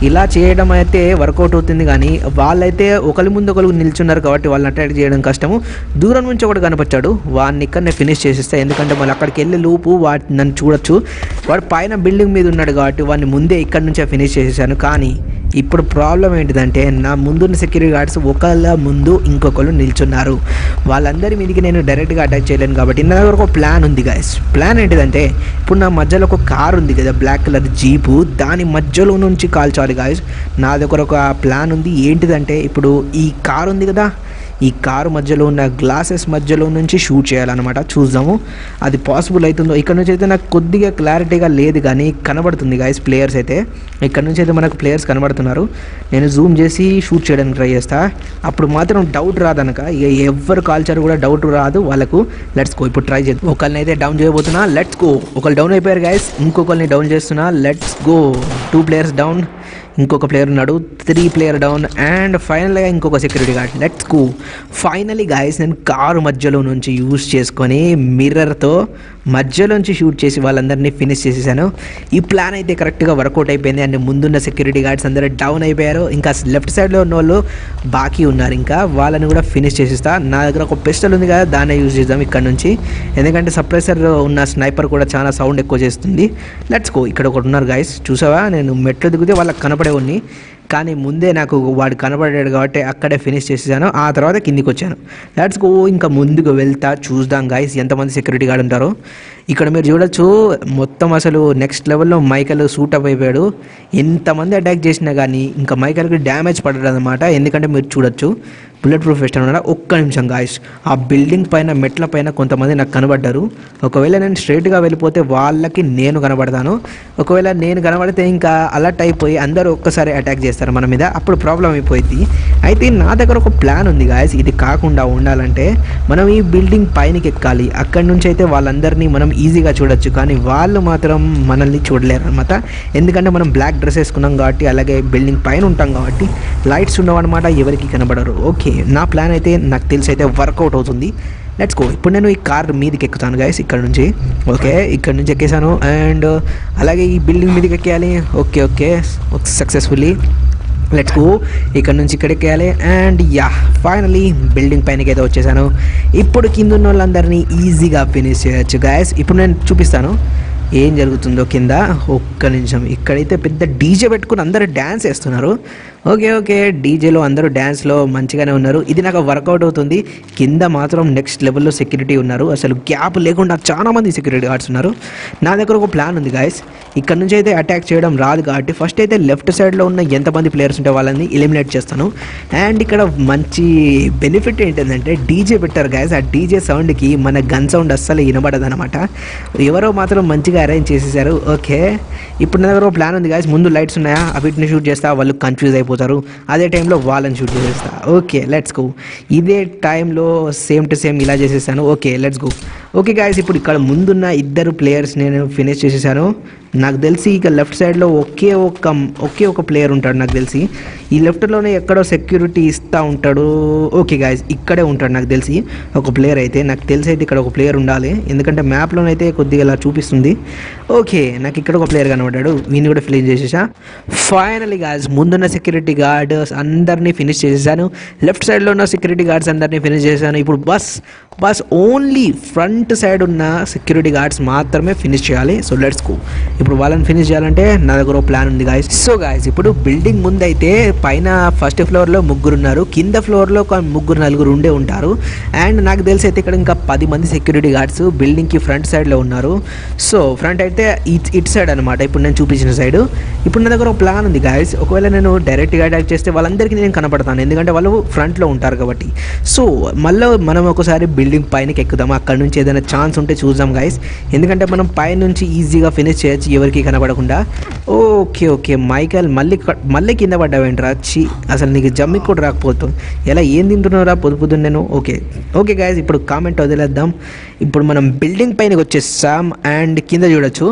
ఇలా చేయడం అయితే వర్కౌట్ అవుతుంది కానీ వాళ్ళైతే ఒకరి ముందు ఒకరు నిల్చున్నారు కాబట్టి వాళ్ళని అటాక్ చేయడం కష్టము. దూరం నుంచి ఒకటి కనపచ్చాడు, వాడిని ఇక్కడనే ఫినిష్ చేసేస్తాను, ఎందుకంటే మళ్ళీ అక్కడికి వెళ్ళే లోపు వాటి నన్ను చూడొచ్చు. వాడు పైన బిల్డింగ్ మీద ఉన్నాడు కాబట్టి వాడిని ముందే ఇక్కడి నుంచే ఫినిష్ చేసేసాను. కానీ ఇప్పుడు ప్రాబ్లం ఏంటిదంటే నా ముందున్న సెక్యూరిటీ గార్డ్స్ ఒకళ్ళ ముందు ఇంకొకరు నిల్చున్నారు, వాళ్ళందరి మీదకి నేను డైరెక్ట్గా అటాక్ చేయలేను కాబట్టి నా దగ్గర ఒక ప్లాన్ ఉంది గాయస్. ప్లాన్ ఏంటిదంటే ఇప్పుడు నా మధ్యలో ఒక కార్ ఉంది కదా బ్లాక్ కలర్ జీపు, దాని మధ్యలో నుంచి కాల్చాలి గాయస్. నా దగ్గర ఒక ప్లాన్ ఉంది ఏంటిదంటే ఇప్పుడు ఈ కార్ ఉంది కదా, ఈ కారు మధ్యలో ఉన్న గ్లాసెస్ మధ్యలో నుంచి షూట్ చేయాలన్నమాట. చూద్దాము అది పాసిబుల్ అవుతుందో. ఇక్కడ నుంచి అయితే నాకు కొద్దిగా క్లారిటీగా లేదు కానీ కనబడుతుంది గాయస్ ప్లేయర్స్ అయితే, ఇక్కడ నుంచి అయితే మనకు ప్లేయర్స్ కనబడుతున్నారు. నేను జూమ్ చేసి షూట్ చేయడానికి ట్రై చేస్తాను, అప్పుడు మాత్రం డౌట్ రాదనక ఇక ఎవరు కాల్చారు కూడా డౌట్ రాదు వాళ్ళకు. Let's go. ఇప్పుడు ట్రై చేద్దాం. ఒకరిని అయితే డౌన్ చేయబోతున్నా. Let's go. ఒకరు డౌన్ అయిపోయారు గాయస్, ఇంకొకరిని డౌన్ చేస్తున్నా. Let's go. 2 ప్లేయర్స్ డౌన్, ఇంకొక ప్లేయర్ ఉన్నాడు, 3 ప్లేయర్ డౌన్, అండ్ ఫైనల్గా ఇంకొక security guard. Let's go. Finally guys నేను కారు మధ్యలో నుంచి యూజ్ చేసుకొని మిర్రర్తో మధ్యలోంచి షూట్ చేసి వాళ్ళందరినీ ఫినిష్ చేసేసాను. ఈ ప్లాన్ అయితే కరెక్ట్గా వర్కౌట్ అయిపోయింది. అండ్ ముందున్న సెక్యూరిటీ గార్డ్స్ అందరూ డౌన్ అయిపోయారు, ఇంకా లెఫ్ట్ సైడ్లో ఉన్న వాళ్ళు బాకీ ఉన్నారు, ఇంకా వాళ్ళని కూడా ఫినిష్ చేసేస్తా. నా దగ్గర ఒక పిస్టల్ ఉంది కదా, దాన్నే యూజ్ చేద్దాం ఇక్కడ నుంచి, ఎందుకంటే సప్రెసర్ ఉన్న స్నైపర్ కూడా చాలా సౌండ్ ఎక్కువ చేస్తుంది. Let's go. ఇక్కడ ఒకటి ఉన్నారు గాయస్ చూసావా, నేను మెట్లు దిగితే వాళ్ళకి కనపడేవాడిని కానీ ముందే నాకు వాడు కనబడ్డాడు కాబట్టి అక్కడే ఫినిష్ చేసేసాను, ఆ తర్వాత కిందికి వచ్చాను. Let's go. ఇంకా ముందుకు వెళ్తా, చూద్దాం గాయస్ ఎంతమంది సెక్యూరిటీ గార్డ్ ఉంటారో. ఇక్కడ మీరు చూడొచ్చు మొత్తం అసలు నెక్స్ట్ లెవెల్లో మైకల్ షూట్ అప్ అయిపోయాడు. ఎంతమంది అటాక్ చేసినా కానీ ఇంకా మైకల్కి డ్యామేజ్ పడదు అనమాట, ఎందుకంటే మీరు చూడొచ్చు బుల్లెట్ ప్రూఫ్ వెస్ట్ అన్నాడు. ఒక్క నిమిషం గాయస్, ఆ బిల్డింగ్ పైన మెట్ల పైన కొంతమంది నాకు కనబడ్డారు. ఒకవేళ నేను స్ట్రైట్గా వెళ్ళిపోతే వాళ్ళకి నేను కనబడతాను. ఒకవేళ నేను కనబడితే ఇంకా అలర్ట్ అయిపోయి అందరూ ఒక్కసారి అటాక్ చేస్తారు మన మీద, అప్పుడు ప్రాబ్లం అయిపోయింది. అయితే నా దగ్గర ఒక ప్లాన్ ఉంది గాయస్. ఇది కాకుండా ఉండాలంటే మనం ఈ బిల్డింగ్ పైనకి ఎక్కాలి. అక్కడి నుంచి అయితే వాళ్ళందరినీ మనం ఈజీగా చూడొచ్చు, కానీ వాళ్ళు మాత్రం మనల్ని చూడలేరు అనమాట. ఎందుకంటే మనం బ్లాక్ డ్రెస్ వేసుకున్నాం కాబట్టి, అలాగే బిల్డింగ్ పైన ఉంటాం కాబట్టి లైట్స్ ఉండవన్నమాట, ఎవరికి కనబడరు. ఓకే, నా ప్లాన్ అయితే నాకు తెలిసి అయితే వర్కౌట్ అవుతుంది. Let's go. ఇప్పుడు నేను ఈ కార్ మీదకి ఎక్కుతాను గాయస్, ఇక్కడ నుంచి. ఓకే, ఇక్కడ నుంచి ఎక్కేసాను. అండ్ అలాగే ఈ బిల్డింగ్ మీదకి ఎక్కేయాలి. Okay okay successfully. Let's go. ఇక్కడ నుంచి ఇక్కడ ఎక్కేయాలి. అండ్ యా, ఫైనలీ బిల్డింగ్ పైనకి అయితే వచ్చేసాను. ఇప్పుడు కింద ఉన్న వాళ్ళందరినీ ఈజీగా ఫినిష్ చేయొచ్చు గాయస్. ఇప్పుడు నేను చూపిస్తాను ఏం జరుగుతుందో కింద. ఒక్క నిమిషం, ఇక్కడైతే పెద్ద డీజే పెట్టుకుని అందరూ డ్యాన్స్ వేస్తున్నారు. ఓకే ఓకే, డీజేలో అందరూ డ్యాన్స్లో మంచిగానే ఉన్నారు. ఇది నాకు వర్కౌట్ అవుతుంది. కింద మాత్రం నెక్స్ట్ లెవెల్లో సెక్యూరిటీ ఉన్నారు, అసలు గ్యాప్ లేకుండా చాలామంది సెక్యూరిటీ గార్డ్స్ ఉన్నారు. నా దగ్గర ఒక ప్లాన్ ఉంది గాయస్. ఇక్కడ నుంచి అయితే అటాక్ చేయడం రాదు కాబట్టి ఫస్ట్ అయితే లెఫ్ట్ సైడ్లో ఉన్న ఎంతమంది ప్లేయర్స్ ఉంటే వాళ్ళని ఎలిమినేట్ చేస్తాను. అండ్ ఇక్కడ మంచి బెనిఫిట్ ఏంటంటే డీజే పెట్టారు గాయస్. ఆ డీజే సౌండ్కి మన గన్ సౌండ్ అస్సలు వినబడదు అనమాట. ఎవరో మాత్రం మంచిగా అరేంజ్ చేసేసారు. ఓకే, ఇప్పుడు నా దగ్గర ఒక ప్లాన్ ఉంది గాయస్. ముందు లైట్స్ ఉన్నాయా, వీటిని షూట్ చేస్తా, వాళ్ళు కన్ఫ్యూజ్ అయిపోయి అదే టైంలో వాళ్ళని షూట్ చేసేస్తా. Okay let's go. ఇదే టైంలో సేమ్ టు సేమ్ ఇలా చేసేసాను. Okay let's go. Okay guys, ఇప్పుడు ఇక్కడ ముందున్న ఇద్దరు ప్లేయర్స్ నేను ఫినిష్ చేసేసాను. నాకు తెలిసి ఇక లెఫ్ట్ సైడ్లో ఒకే ఒక ప్లేయర్ ఉంటాడు. నాకు తెలిసి ఈ లెఫ్ట్లోనే ఎక్కడో సెక్యూరిటీ ఇస్తూ ఉంటాడు. ఓకే గాయస్, ఇక్కడే ఉంటాడు నాకు తెలిసి ఒక ప్లేయర్. అయితే నాకు తెలిసి అయితే ఇక్కడ ఒక ప్లేయర్ ఉండాలి, ఎందుకంటే మ్యాప్లోనైతే కొద్దిగా ఇలా చూపిస్తుంది. ఓకే, నాకు ఇక్కడ ఒక ప్లేయర్ కనబడ్డాడు. వీని కూడా ఫినిష్ చేసేసా. ఫైనలీ గాయస్, ముందున్న సెక్యూరిటీ గార్డ్స్ అందరినీ ఫినిష్ చేసేసాను. లెఫ్ట్ సైడ్లో ఉన్న సెక్యూరిటీ గార్డ్స్ అందరినీ ఫినిష్ చేశాను. ఇప్పుడు బస్ ఓన్లీ ఫ్రంట్ సైడ్ ఉన్న సెక్యూరిటీ గార్డ్స్ మాత్రమే ఫినిష్ చేయాలి. So let's go. ఇప్పుడు వాళ్ళని ఫినిష్ చేయాలంటే నా దగ్గర ప్లాన్ ఉంది గాయస్. సో గాయస్, ఇప్పుడు బిల్డింగ్ ముందైతే పైన ఫస్ట్ ఫ్లోర్లో ముగ్గురు ఉన్నారు, కింద ఫ్లోర్లో ముగ్గురు నలుగురు ఉండే ఉంటారు. అండ్ నాకు తెలిసి అయితే ఇక్కడ ఇంకా 10 మంది సెక్యూరిటీ గార్డ్స్ బిల్డింగ్కి ఫ్రంట్ సైడ్లో ఉన్నారు. సో ఫ్రంట్ అయితే ఇట్ సైడ్ అనమాట, ఇప్పుడు నేను చూపించిన సైడ్. ఇప్పుడు నా దగ్గర ఒక ప్లాన్ ఉంది గాయస్. ఒకవేళ నేను డైరెక్ట్గా అటాక్ చేస్తే వాళ్ళందరికీ నేను కనపడతాను, ఎందుకంటే వాళ్ళు ఫ్రంట్లో ఉంటారు కాబట్టి. సో మళ్ళీ మనం ఒకసారి బిల్డింగ్ పైనకి ఎక్కుదాము, అక్కడ నుంచి ఏదైనా ఛాన్స్ ఉంటే చూద్దాం గాయస్. ఎందుకంటే మనం పైనుంచి ఈజీగా ఫినిష్ చేయొచ్చు ఎవరికి కనబడకుండా. ఓకే ఓకే, మైకల్ మళ్ళీ కింద పడ్డావేంట్రా, వచ్చి అసలు నీకు జమ్మికి కూడా రాకపోతుంది, ఎలా ఏం తింటున్నావురా పొద్దున్న నేను. ఓకే ఓకే గాయస్, ఇప్పుడు కామెంట్ వదిలేద్దాం. ఇప్పుడు మనం బిల్డింగ్ పైనకి వచ్చేస్తాం. అండ్ కింద చూడొచ్చు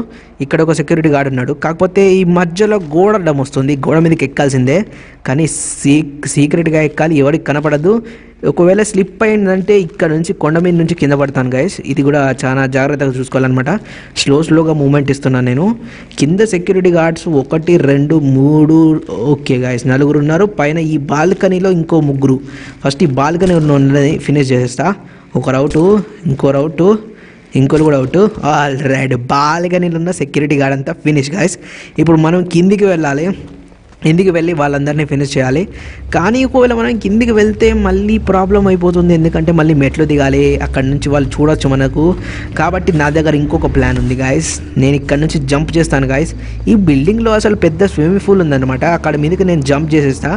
ఇక్కడ ఒక సెక్యూరిటీ గార్డ్ ఉన్నాడు, కాకపోతే ఈ మధ్యలో గోడ అడ్డం వస్తుంది. గోడ మీదకి ఎక్కాల్సిందే, కానీ సీక్రెట్గా ఎక్కాలి, ఎవరికి కనపడదు. ఒకవేళ స్లిప్ అయిందంటే ఇక్కడ నుంచి కొండ మీద నుంచి కింద పడతాను గాయస్. ఇది కూడా చాలా జాగ్రత్తగా చూసుకోవాలన్నమాట. స్లోగా మూమెంట్ ఇస్తున్నాను నేను. కింద సెక్యూరిటీ గార్డ్స్ 1 2 3. ఓకే గాయస్, నలుగురు ఉన్నారు. పైన ఈ బాల్కనీలో ఇంకో ముగ్గురు. ఫస్ట్ ఈ బాల్కనీ ఉన్నది ఫినిష్ చేసేస్తా. ఒక రౌటు, ఇంకో రౌటు, ఇంకోటి కూడా అవుట్. ఆల్ రైట్, బాల్కనీలో ఉన్న సెక్యూరిటీ గార్డ్ అంతా ఫినిష్ గాయస్. ఇప్పుడు మనం కిందికి వెళ్ళాలి, కిందికి వెళ్ళి వాళ్ళందరినీ ఫినిష్ చేయాలి. కానీ ఒకవేళ మనం కిందికి వెళ్తే మళ్ళీ ప్రాబ్లం అయిపోతుంది, ఎందుకంటే మళ్ళీ మెట్లు దిగాలి, అక్కడ నుంచి వాళ్ళు చూడొచ్చు మనకు. కాబట్టి నా దగ్గర ఇంకొక ప్లాన్ ఉంది గాయస్. నేను ఇక్కడ నుంచి జంప్ చేస్తాను గాయస్. ఈ బిల్డింగ్లో అసలు పెద్ద స్విమ్మింగ్ పూల్ ఉందన్నమాట, అక్కడ మీదకి నేను జంప్ చేసేస్తా.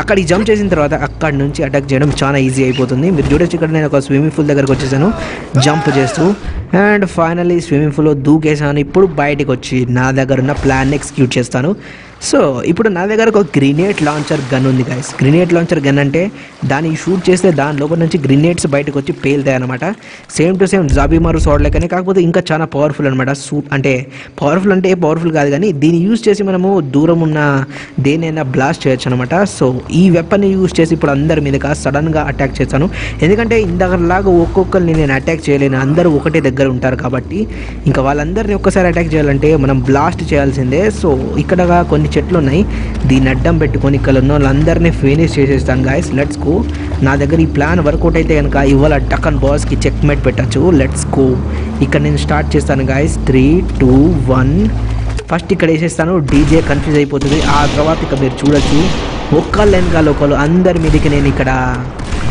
అక్కడికి జంప్ చేసిన తర్వాత అక్కడి నుంచి అటాక్ చేయడం చాలా ఈజీ అయిపోతుంది. మీరు చూడొచ్చు ఇక్కడ నేను ఒక స్విమ్మింగ్ పూల్ దగ్గరకు వచ్చేసాను జంప్ చేస్తూ. అండ్ ఫైనల్లీ స్విమ్మింగ్ పూల్లో దూకేసాను. ఇప్పుడు బయటకు వచ్చి నా దగ్గర ఉన్న ప్లాన్ ఎగ్జిక్యూట్ చేస్తాను. సో ఇప్పుడు నా దగ్గర ఒక గ్రినేట్ లాంచర్ గన్ ఉంది గాయస్. గ్రినేట్ లాంచర్ గన్ అంటే దాన్ని షూట్ చేస్తే దాని లోపల నుంచి గ్రినేట్స్ బయటకు వచ్చి పేలుతాయి అనమాట. సేమ్ టు సేమ్ జాబీమారు సోడలే, కానీ కాకపోతే ఇంకా చాలా పవర్ఫుల్ అనమాట. అంటే పవర్ఫుల్ అంటే పవర్ఫుల్ కాదు, కానీ దీన్ని యూజ్ చేసి మనము దూరం ఉన్న దేనైనా బ్లాస్ట్ చేయొచ్చు అనమాట. సో ఈ వెపన్ని యూజ్ చేసి ఇప్పుడు అందరి మీదగా సడన్గా అటాక్ చేస్తాను, ఎందుకంటే ఇందరిలాగా ఒక్కొక్కరిని నేను అటాక్ చేయలేను, అందరూ ఒకటే దగ్గర ఉంటారు కాబట్టి. ఇంకా వాళ్ళందరినీ ఒక్కసారి అటాక్ చేయాలంటే మనం బ్లాస్ట్ చేయాల్సిందే. సో ఇక్కడగా కొన్ని చెట్లు ఉన్నాయి, దీన్ని అడ్డం పెట్టుకొని ఇక్కడ ఉన్న వాళ్ళందరినీ ఫినిష్ చేసేస్తాను గాయస్. Let's go. నా దగ్గర ఈ ప్లాన్ వర్కౌట్ అయితే కనుక ఇవాళ డకన్ బాస్కి చెక్ మేట్ పెట్టచ్చు. Let's go. ఇక్కడ నేను స్టార్ట్ చేస్తాను గాయస్. 3 2 1. ఫస్ట్ ఇక్కడ వేసేస్తాను, డీజే కన్ఫ్యూజ్ అయిపోతుంది. ఆ తర్వాత ఇక మీరు చూడొచ్చు ఒక్కళ్ళు వెనకాల ఒకళ్ళు అందరి మీదకి నేను ఇక్కడ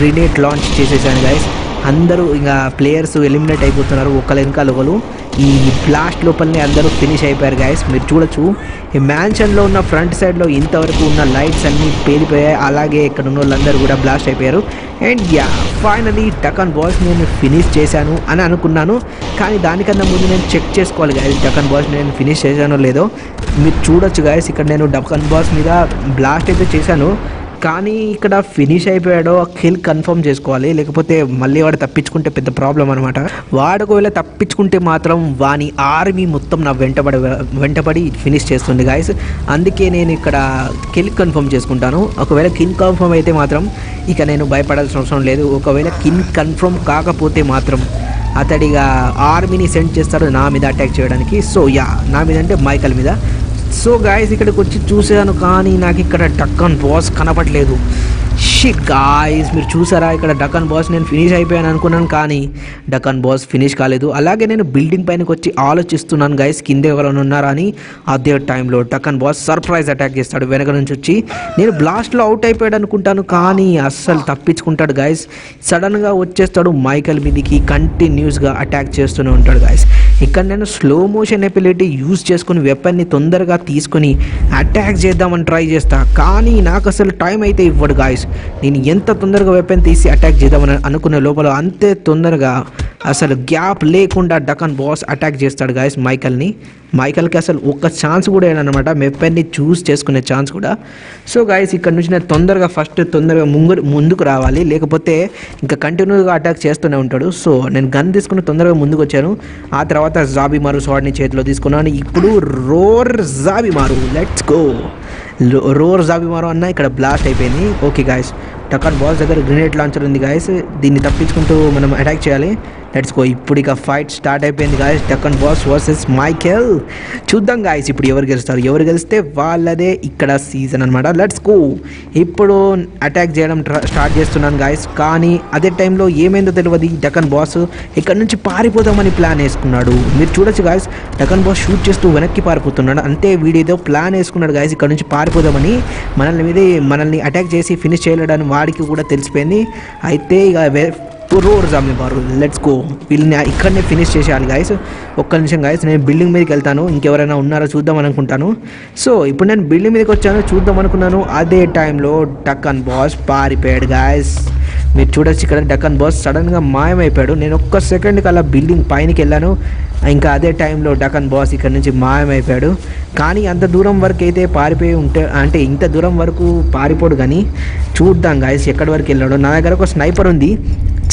గ్రినేట్ లాంచ్ చేసేసాను గాయస్. అందరూ ఇంకా ప్లేయర్స్ ఎలిమినేట్ అయిపోతున్నారు ఒకళ్ళ వెనకాల ఒకళ్ళు. ब्लास्ट लोपलने अंदर फिनिश अयिपोयारु गाइस मीरू चूडोच्चु ई मैंशन लो उन्न फ्रंट साइड लो इंतवरकु उन्न लाइट्स अन्नी पेलिपोयायि अलागे इक्कड उन्नोल्लंदरू कूडा ब्लास्ट अयिपोयारु and yeah finally Deccan boss नेनु फिनिश चेशानु अनि अनुकुन्नानु कानी दानिकन्ना मुंदु नेनु चेक चेसुकोवाली गाइस डकन बॉस नेनु फिनिश चेशानो लेदो मीरू चूडोच्चु गाइस इक्कड नेनु डकन बॉस मीद ब्लास्ट अयिते चेशानु కానీ ఇక్కడ ఫినిష్ అయిపోయాడో కిల్ కన్ఫర్మ్ చేసుకోవాలి లేకపోతే మళ్ళీ వాడు తప్పించుకుంటే పెద్ద ప్రాబ్లం అన్నమాట వాడు ఒకవేళ తప్పించుకుంటే మాత్రం వాని ఆర్మీ మొత్తం నా వెంటపడి ఫినిష్ చేస్తుంది గైస్ అందుకే నేను ఇక్కడ కిల్ కన్ఫర్మ్ చేసుకుంటాను ఒకవేళ కిల్ కన్ఫర్మ్ అయితే మాత్రం ఇక నేను భయపడాల్సిన అవసరం లేదు ఒకవేళ కిల్ కన్ఫర్మ్ కాకపోతే మాత్రం అతడిగా ఆర్మీని సెండ్ చేస్తాడు నా మీద అటాక్ చేయడానికి సో యా నా మీద అంటే మైకల్ మీద सो गाइस इकड़को चूसान का डकन बॉस कनपट्लेदु शिट गाइस मीरू चूसारा इक्कड डकन बॉस नेनु फिनिश अयिपोयानु अनुकुन्नानु कानी डकन बॉस फिनिश कालेदु अलागे नेनु बिल्डिंग पैनकि वच्ची आलोचिस्तुन्नानु गाइस किंद एवरैना उन्नारा अनि अदे टाइम लो डकन बॉस सर्प्राइज अटैक चेस्ताडु वेनक नुंचि वच्ची नेनु ब्लास्ट लो औट अयिपोयानु अनुकुंटानु कानी अस्सलु तप्पिंचुकुंटाडु गाइस सडन गा वच्चेस्ताडु माइकल मीदिकि कंटिन्यूस गा अटैक चेस्तूने उंटाडु गाइस इक्कड नेनु स्लो मोशन एबिलिटी यूज चेसुकोनि वेपन नि तोंदरगा तीसुकोनि अटैक चेद्दामनि ट्राई चेस्ता कानी नाकु अस्सलु टाइम अयिते इव्वडु गाइस నేను ఎంత తొందరగా వెపన్ తీసి అటాక్ చేద్దామని అనుకున్న లోపల అంతే తొందరగా అసలు గ్యాప్ లేకుండా డకన్ బాస్ అటాక్ చేస్తాడు గాయ్స్ మైకల్కి అసలు ఒక్క ఛాన్స్ కూడా లేదన్నమాట వెపన్ని చూస్ చేసుకునే ఛాన్స్ కూడా సో గాయ్స్ ఇక్కడ నుంచి నేను ఫస్ట్ తొందరగా ముందుకు రావాలి లేకపోతే ఇంకా కంటిన్యూగా అటాక్ చేస్తూనే ఉంటాడు సో నేను గన్ తీసుకుని తొందరగా ముందుకు వచ్చాను ఆ తర్వాత జాబీ మారు షాట్ని చేతిలో తీసుకున్నాను ఇప్పుడు రోర్ జాబీ మారు లెట్స్ గో रोर जाबी मारो अन्ना इकड़ ब्लास्ट अयिपोयिंदी ओके गाइस डकन बॉस दग्गर ग्रेनेड लांचर उंदी गाइस दीन्नि तप्पिंचुकुंटू मनम अटैक चेयाली लेट्स गो इप्पुडु इक फाइट स्टार्ट अयिपोयिंदी guys Deccan boss versus Michael चूद्दाम गाइस इप्पुडु एवरु गेलुस्तारु एवरु गेलिस्ते वाळ्ळदे इक्कड़ सीजन अन्नमाट लेट्स गो इप्पुडु अटैक चेयडम स्टार्ट चेस्तुन्नानु गाइस कानी अदे टाइम लो एमैंदो तेलियदु डकन बॉस इक्कड़ नुंचि पारिपोदामनि प्लान वेसुकुन्नाडु मीरु चूडొచ్చు गाइस डकन बॉस शूट चेस्तू वेनक्कि पारिपोतुन्नाडु अंते वीडियो प्लान वेसुकुन्नाडु गाइस इक्कड़ नुंचि పారిపోదామని మనల్ని అటాక్ చేసి ఫినిష్ చేయలేడని వాడికి కూడా తెలిసిపోయింది అయితే ఇక రోర్ జాబీ మారు లెట్స్ గో వీళ్ళని ఇక్కడనే ఫినిష్ చేసేయాలి గాయస్ ఒక్క నిమిషం గాయస్ నేను బిల్డింగ్ మీదకి వెళ్తాను ఇంకెవరైనా ఉన్నారో చూద్దాం అనుకుంటాను సో ఇప్పుడు నేను బిల్డింగ్ మీదకి వచ్చాను చూద్దాం అనుకున్నాను అదే టైంలో డకన్ బాస్ పారిపోయాడు గాయస్ మీరు చూడొచ్చు ఇక్కడ డకన్ బాస్ సడన్గా మాయమైపోయాడు నేను ఒక్క సెకండ్కి అలా బిల్డింగ్ పైనకి వెళ్ళాను ఇంకా అదే టైంలో డకన్ బాస్ ఇక్కడ నుంచి మాయమైపోయాడు కానీ అంత దూరం వరకు అయితే పారిపోయి ఉంటే అంటే ఇంత దూరం వరకు పారిపోడు కానీ చూద్దాం గాయస్ ఎక్కడి వరకు వెళ్ళాడో నా దగ్గర ఒక స్నైపర్ ఉంది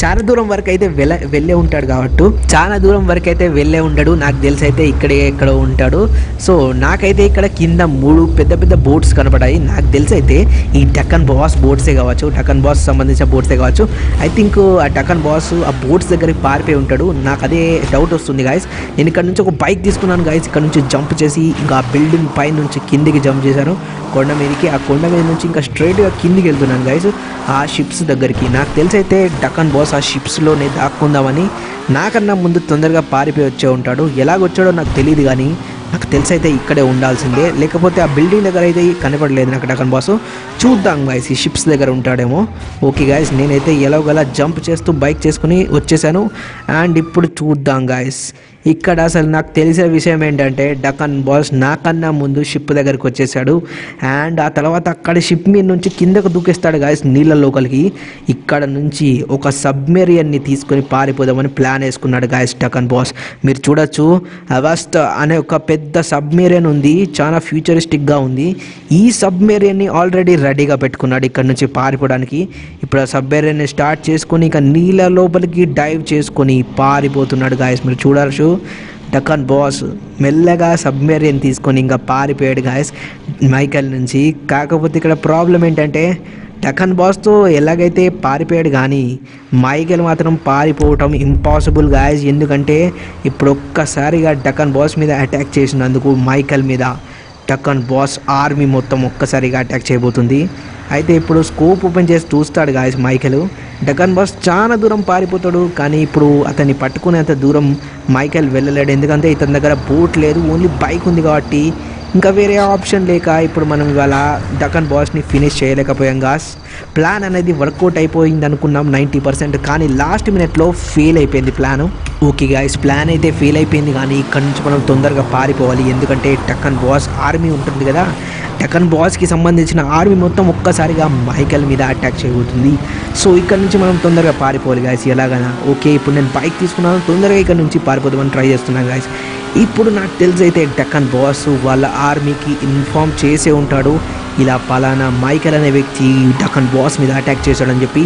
చాలా దూరం వరకు అయితే వెళ్ళే ఉంటాడు కాబట్టి చాలా దూరం వరకు అయితే వెళ్ళే ఉంటాడు నాకు తెలిసి అయితే ఎక్కడో ఉంటాడు సో నాకైతే ఇక్కడ కింద 3 పెద్ద పెద్ద బోట్స్ కనబడాయి నాకు తెలిసి అయితే ఈ డకన్ బాస్ బోట్సే కావచ్చు డకన్ బాస్ సంబంధించిన బోట్సే కావచ్చు ఐ థింక్ ఆ డకన్ బాస్ ఆ బోట్స్ దగ్గరికి పారిపోయి ఉంటాడు నాకు అదే డౌట్ వస్తుంది గాయస్ నేను ఇక్కడ నుంచి ఒక బైక్ తీసుకున్నాను గాయస్ ఇక్కడ నుంచి జంప్ చేసి ఇంకా బిల్డింగ్ పై నుంచి కిందికి జంప్ చేశాను కొండ మీదకి ఆ కొండ మీద నుంచి ఇంకా స్ట్రైట్గా కిందికి వెళ్తున్నాను గాయస్ ఆ షిప్స్ దగ్గరికి నాకు తెలిసి అయితే డకన్ బాస్ ఆ షిప్స్లోనే దాక్కుందామని నాకన్నా ముందు తొందరగా పారిపోయి వచ్చే ఉంటాడు ఎలాగొచ్చాడో నాకు తెలియదు కానీ నాకు తెలిసి అయితే ఇక్కడే ఉండాల్సిందే లేకపోతే ఆ బిల్డింగ్ దగ్గర అయితే కనపడలేదు నాకు డకన్ బాస్ చూద్దాం గాయస్ ఈ షిప్స్ దగ్గర ఉంటాడేమో ఓకే గాయస్ నేనైతే ఎలాగోలా జంప్ చేస్తూ బైక్ చేసుకుని వచ్చేసాను అండ్ ఇప్పుడు చూద్దాం గాయస్ ఇక్కడ అసలు నాకు తెలిసిన విషయం ఏంటంటే డకన్ బాస్ నాకన్నా ముందు షిప్ దగ్గరికి వచ్చేసాడు అండ్ ఆ తర్వాత అక్కడ షిప్ మీద నుంచి కిందకు దూకేస్తాడు గాయస్ నీళ్ళ లోపలికి ఇక్కడ నుంచి ఒక సబ్మెరియన్ని తీసుకొని పారిపోదామని ప్లాన్ వేసుకున్నాడు గాయస్ డకన్ బాస్ మీరు చూడొచ్చు అవస్త అనే ఒక పెద్ద సబ్మెరియన్ ఉంది చాలా ఫ్యూచరిస్టిక్గా ఉంది ఈ సబ్మెరియన్ని ఆల్రెడీ రెడీగా పెట్టుకున్నాడు ఇక్కడ నుంచి పారిపోవడానికి ఇప్పుడు ఆ సబ్మెరియన్ని స్టార్ట్ చేసుకొని ఇక నీళ్ళ లోపలికి డైవ్ చేసుకొని పారిపోతున్నాడు గాయస్ మీరు చూడవచ్చు డకన్ బాస్ మెల్లగా సబ్మెరియన్ తీసుకొని ఇంకా పారిపోయాడు గాయస్ మైకల్ నుంచి కాకపోతే ఇక్కడ ప్రాబ్లం ఏంటంటే డకన్ బాస్తో ఎలాగైతే పారిపోయాడు కానీ మైకల్ మాత్రం పారిపోవటం ఇంపాసిబుల్ గాయస్ ఎందుకంటే ఇప్పుడు ఒక్కసారిగా డకన్ బాస్ మీద అటాక్ చేసినందుకు మైకల్ మీద డకన్ బాస్ ఆర్మీ మొత్తం ఒక్కసారిగా అటాక్ చేయబోతుంది అయితే ఇప్పుడు స్కోప్ ఓపెన్ చేసి చూస్తాడు గాయస్ మైకల్ డకన్ బాస్ చాలా దూరం పారిపోతాడు కానీ ఇప్పుడు అతన్ని పట్టుకునేంత దూరం మైకల్ వెళ్ళలేడు ఎందుకంటే ఇతని దగ్గర బోట్ లేదు ఓన్లీ బైక్ ఉంది కాబట్టి ఇంకా వేరే ఆప్షన్ లేక ఇప్పుడు మనం ఇవాళ డకన్ బాస్ని ఫినిష్ చేయలేకపోయాం గాస్. ప్లాన్ అనేది వర్కౌట్ అయిపోయింది అనుకున్నాం 90%, కానీ లాస్ట్ మినిట్లో ఫెయిల్ అయిపోయింది ప్లాన్. ఓకే గాయస్, ప్లాన్ అయితే ఫెయిల్ అయిపోయింది, కానీ ఇక్కడ నుంచి మనం తొందరగా పారిపోవాలి. ఎందుకంటే డకన్ బాస్ ఆర్మీ ఉంటుంది కదా, డకన్ బాస్కి సంబంధించిన ఆర్మీ మొత్తం ఒక్కసారిగా మైకల్ మీద అటాక్ చేయబోతుంది. సో ఇక్కడ నుంచి మనం తొందరగా పారిపోవాలి గాయస్, ఎలాగైనా. ఓకే ఇప్పుడు నేను బైక్ తీసుకున్నాను, తొందరగా ఇక్కడ నుంచి పారిపోదామని ట్రై చేస్తున్నాను గాయస్. ఇప్పుడు నాకు తెలిసైతే డకన్ బాస్ వాళ్ళ ఆర్మీకి ఇన్ఫామ్ చేసే ఉంటాడు, ఇలా పలానా మైకల్ అనే వ్యక్తి డకన్ బాస్ మీద అటాక్ చేశాడని చెప్పి.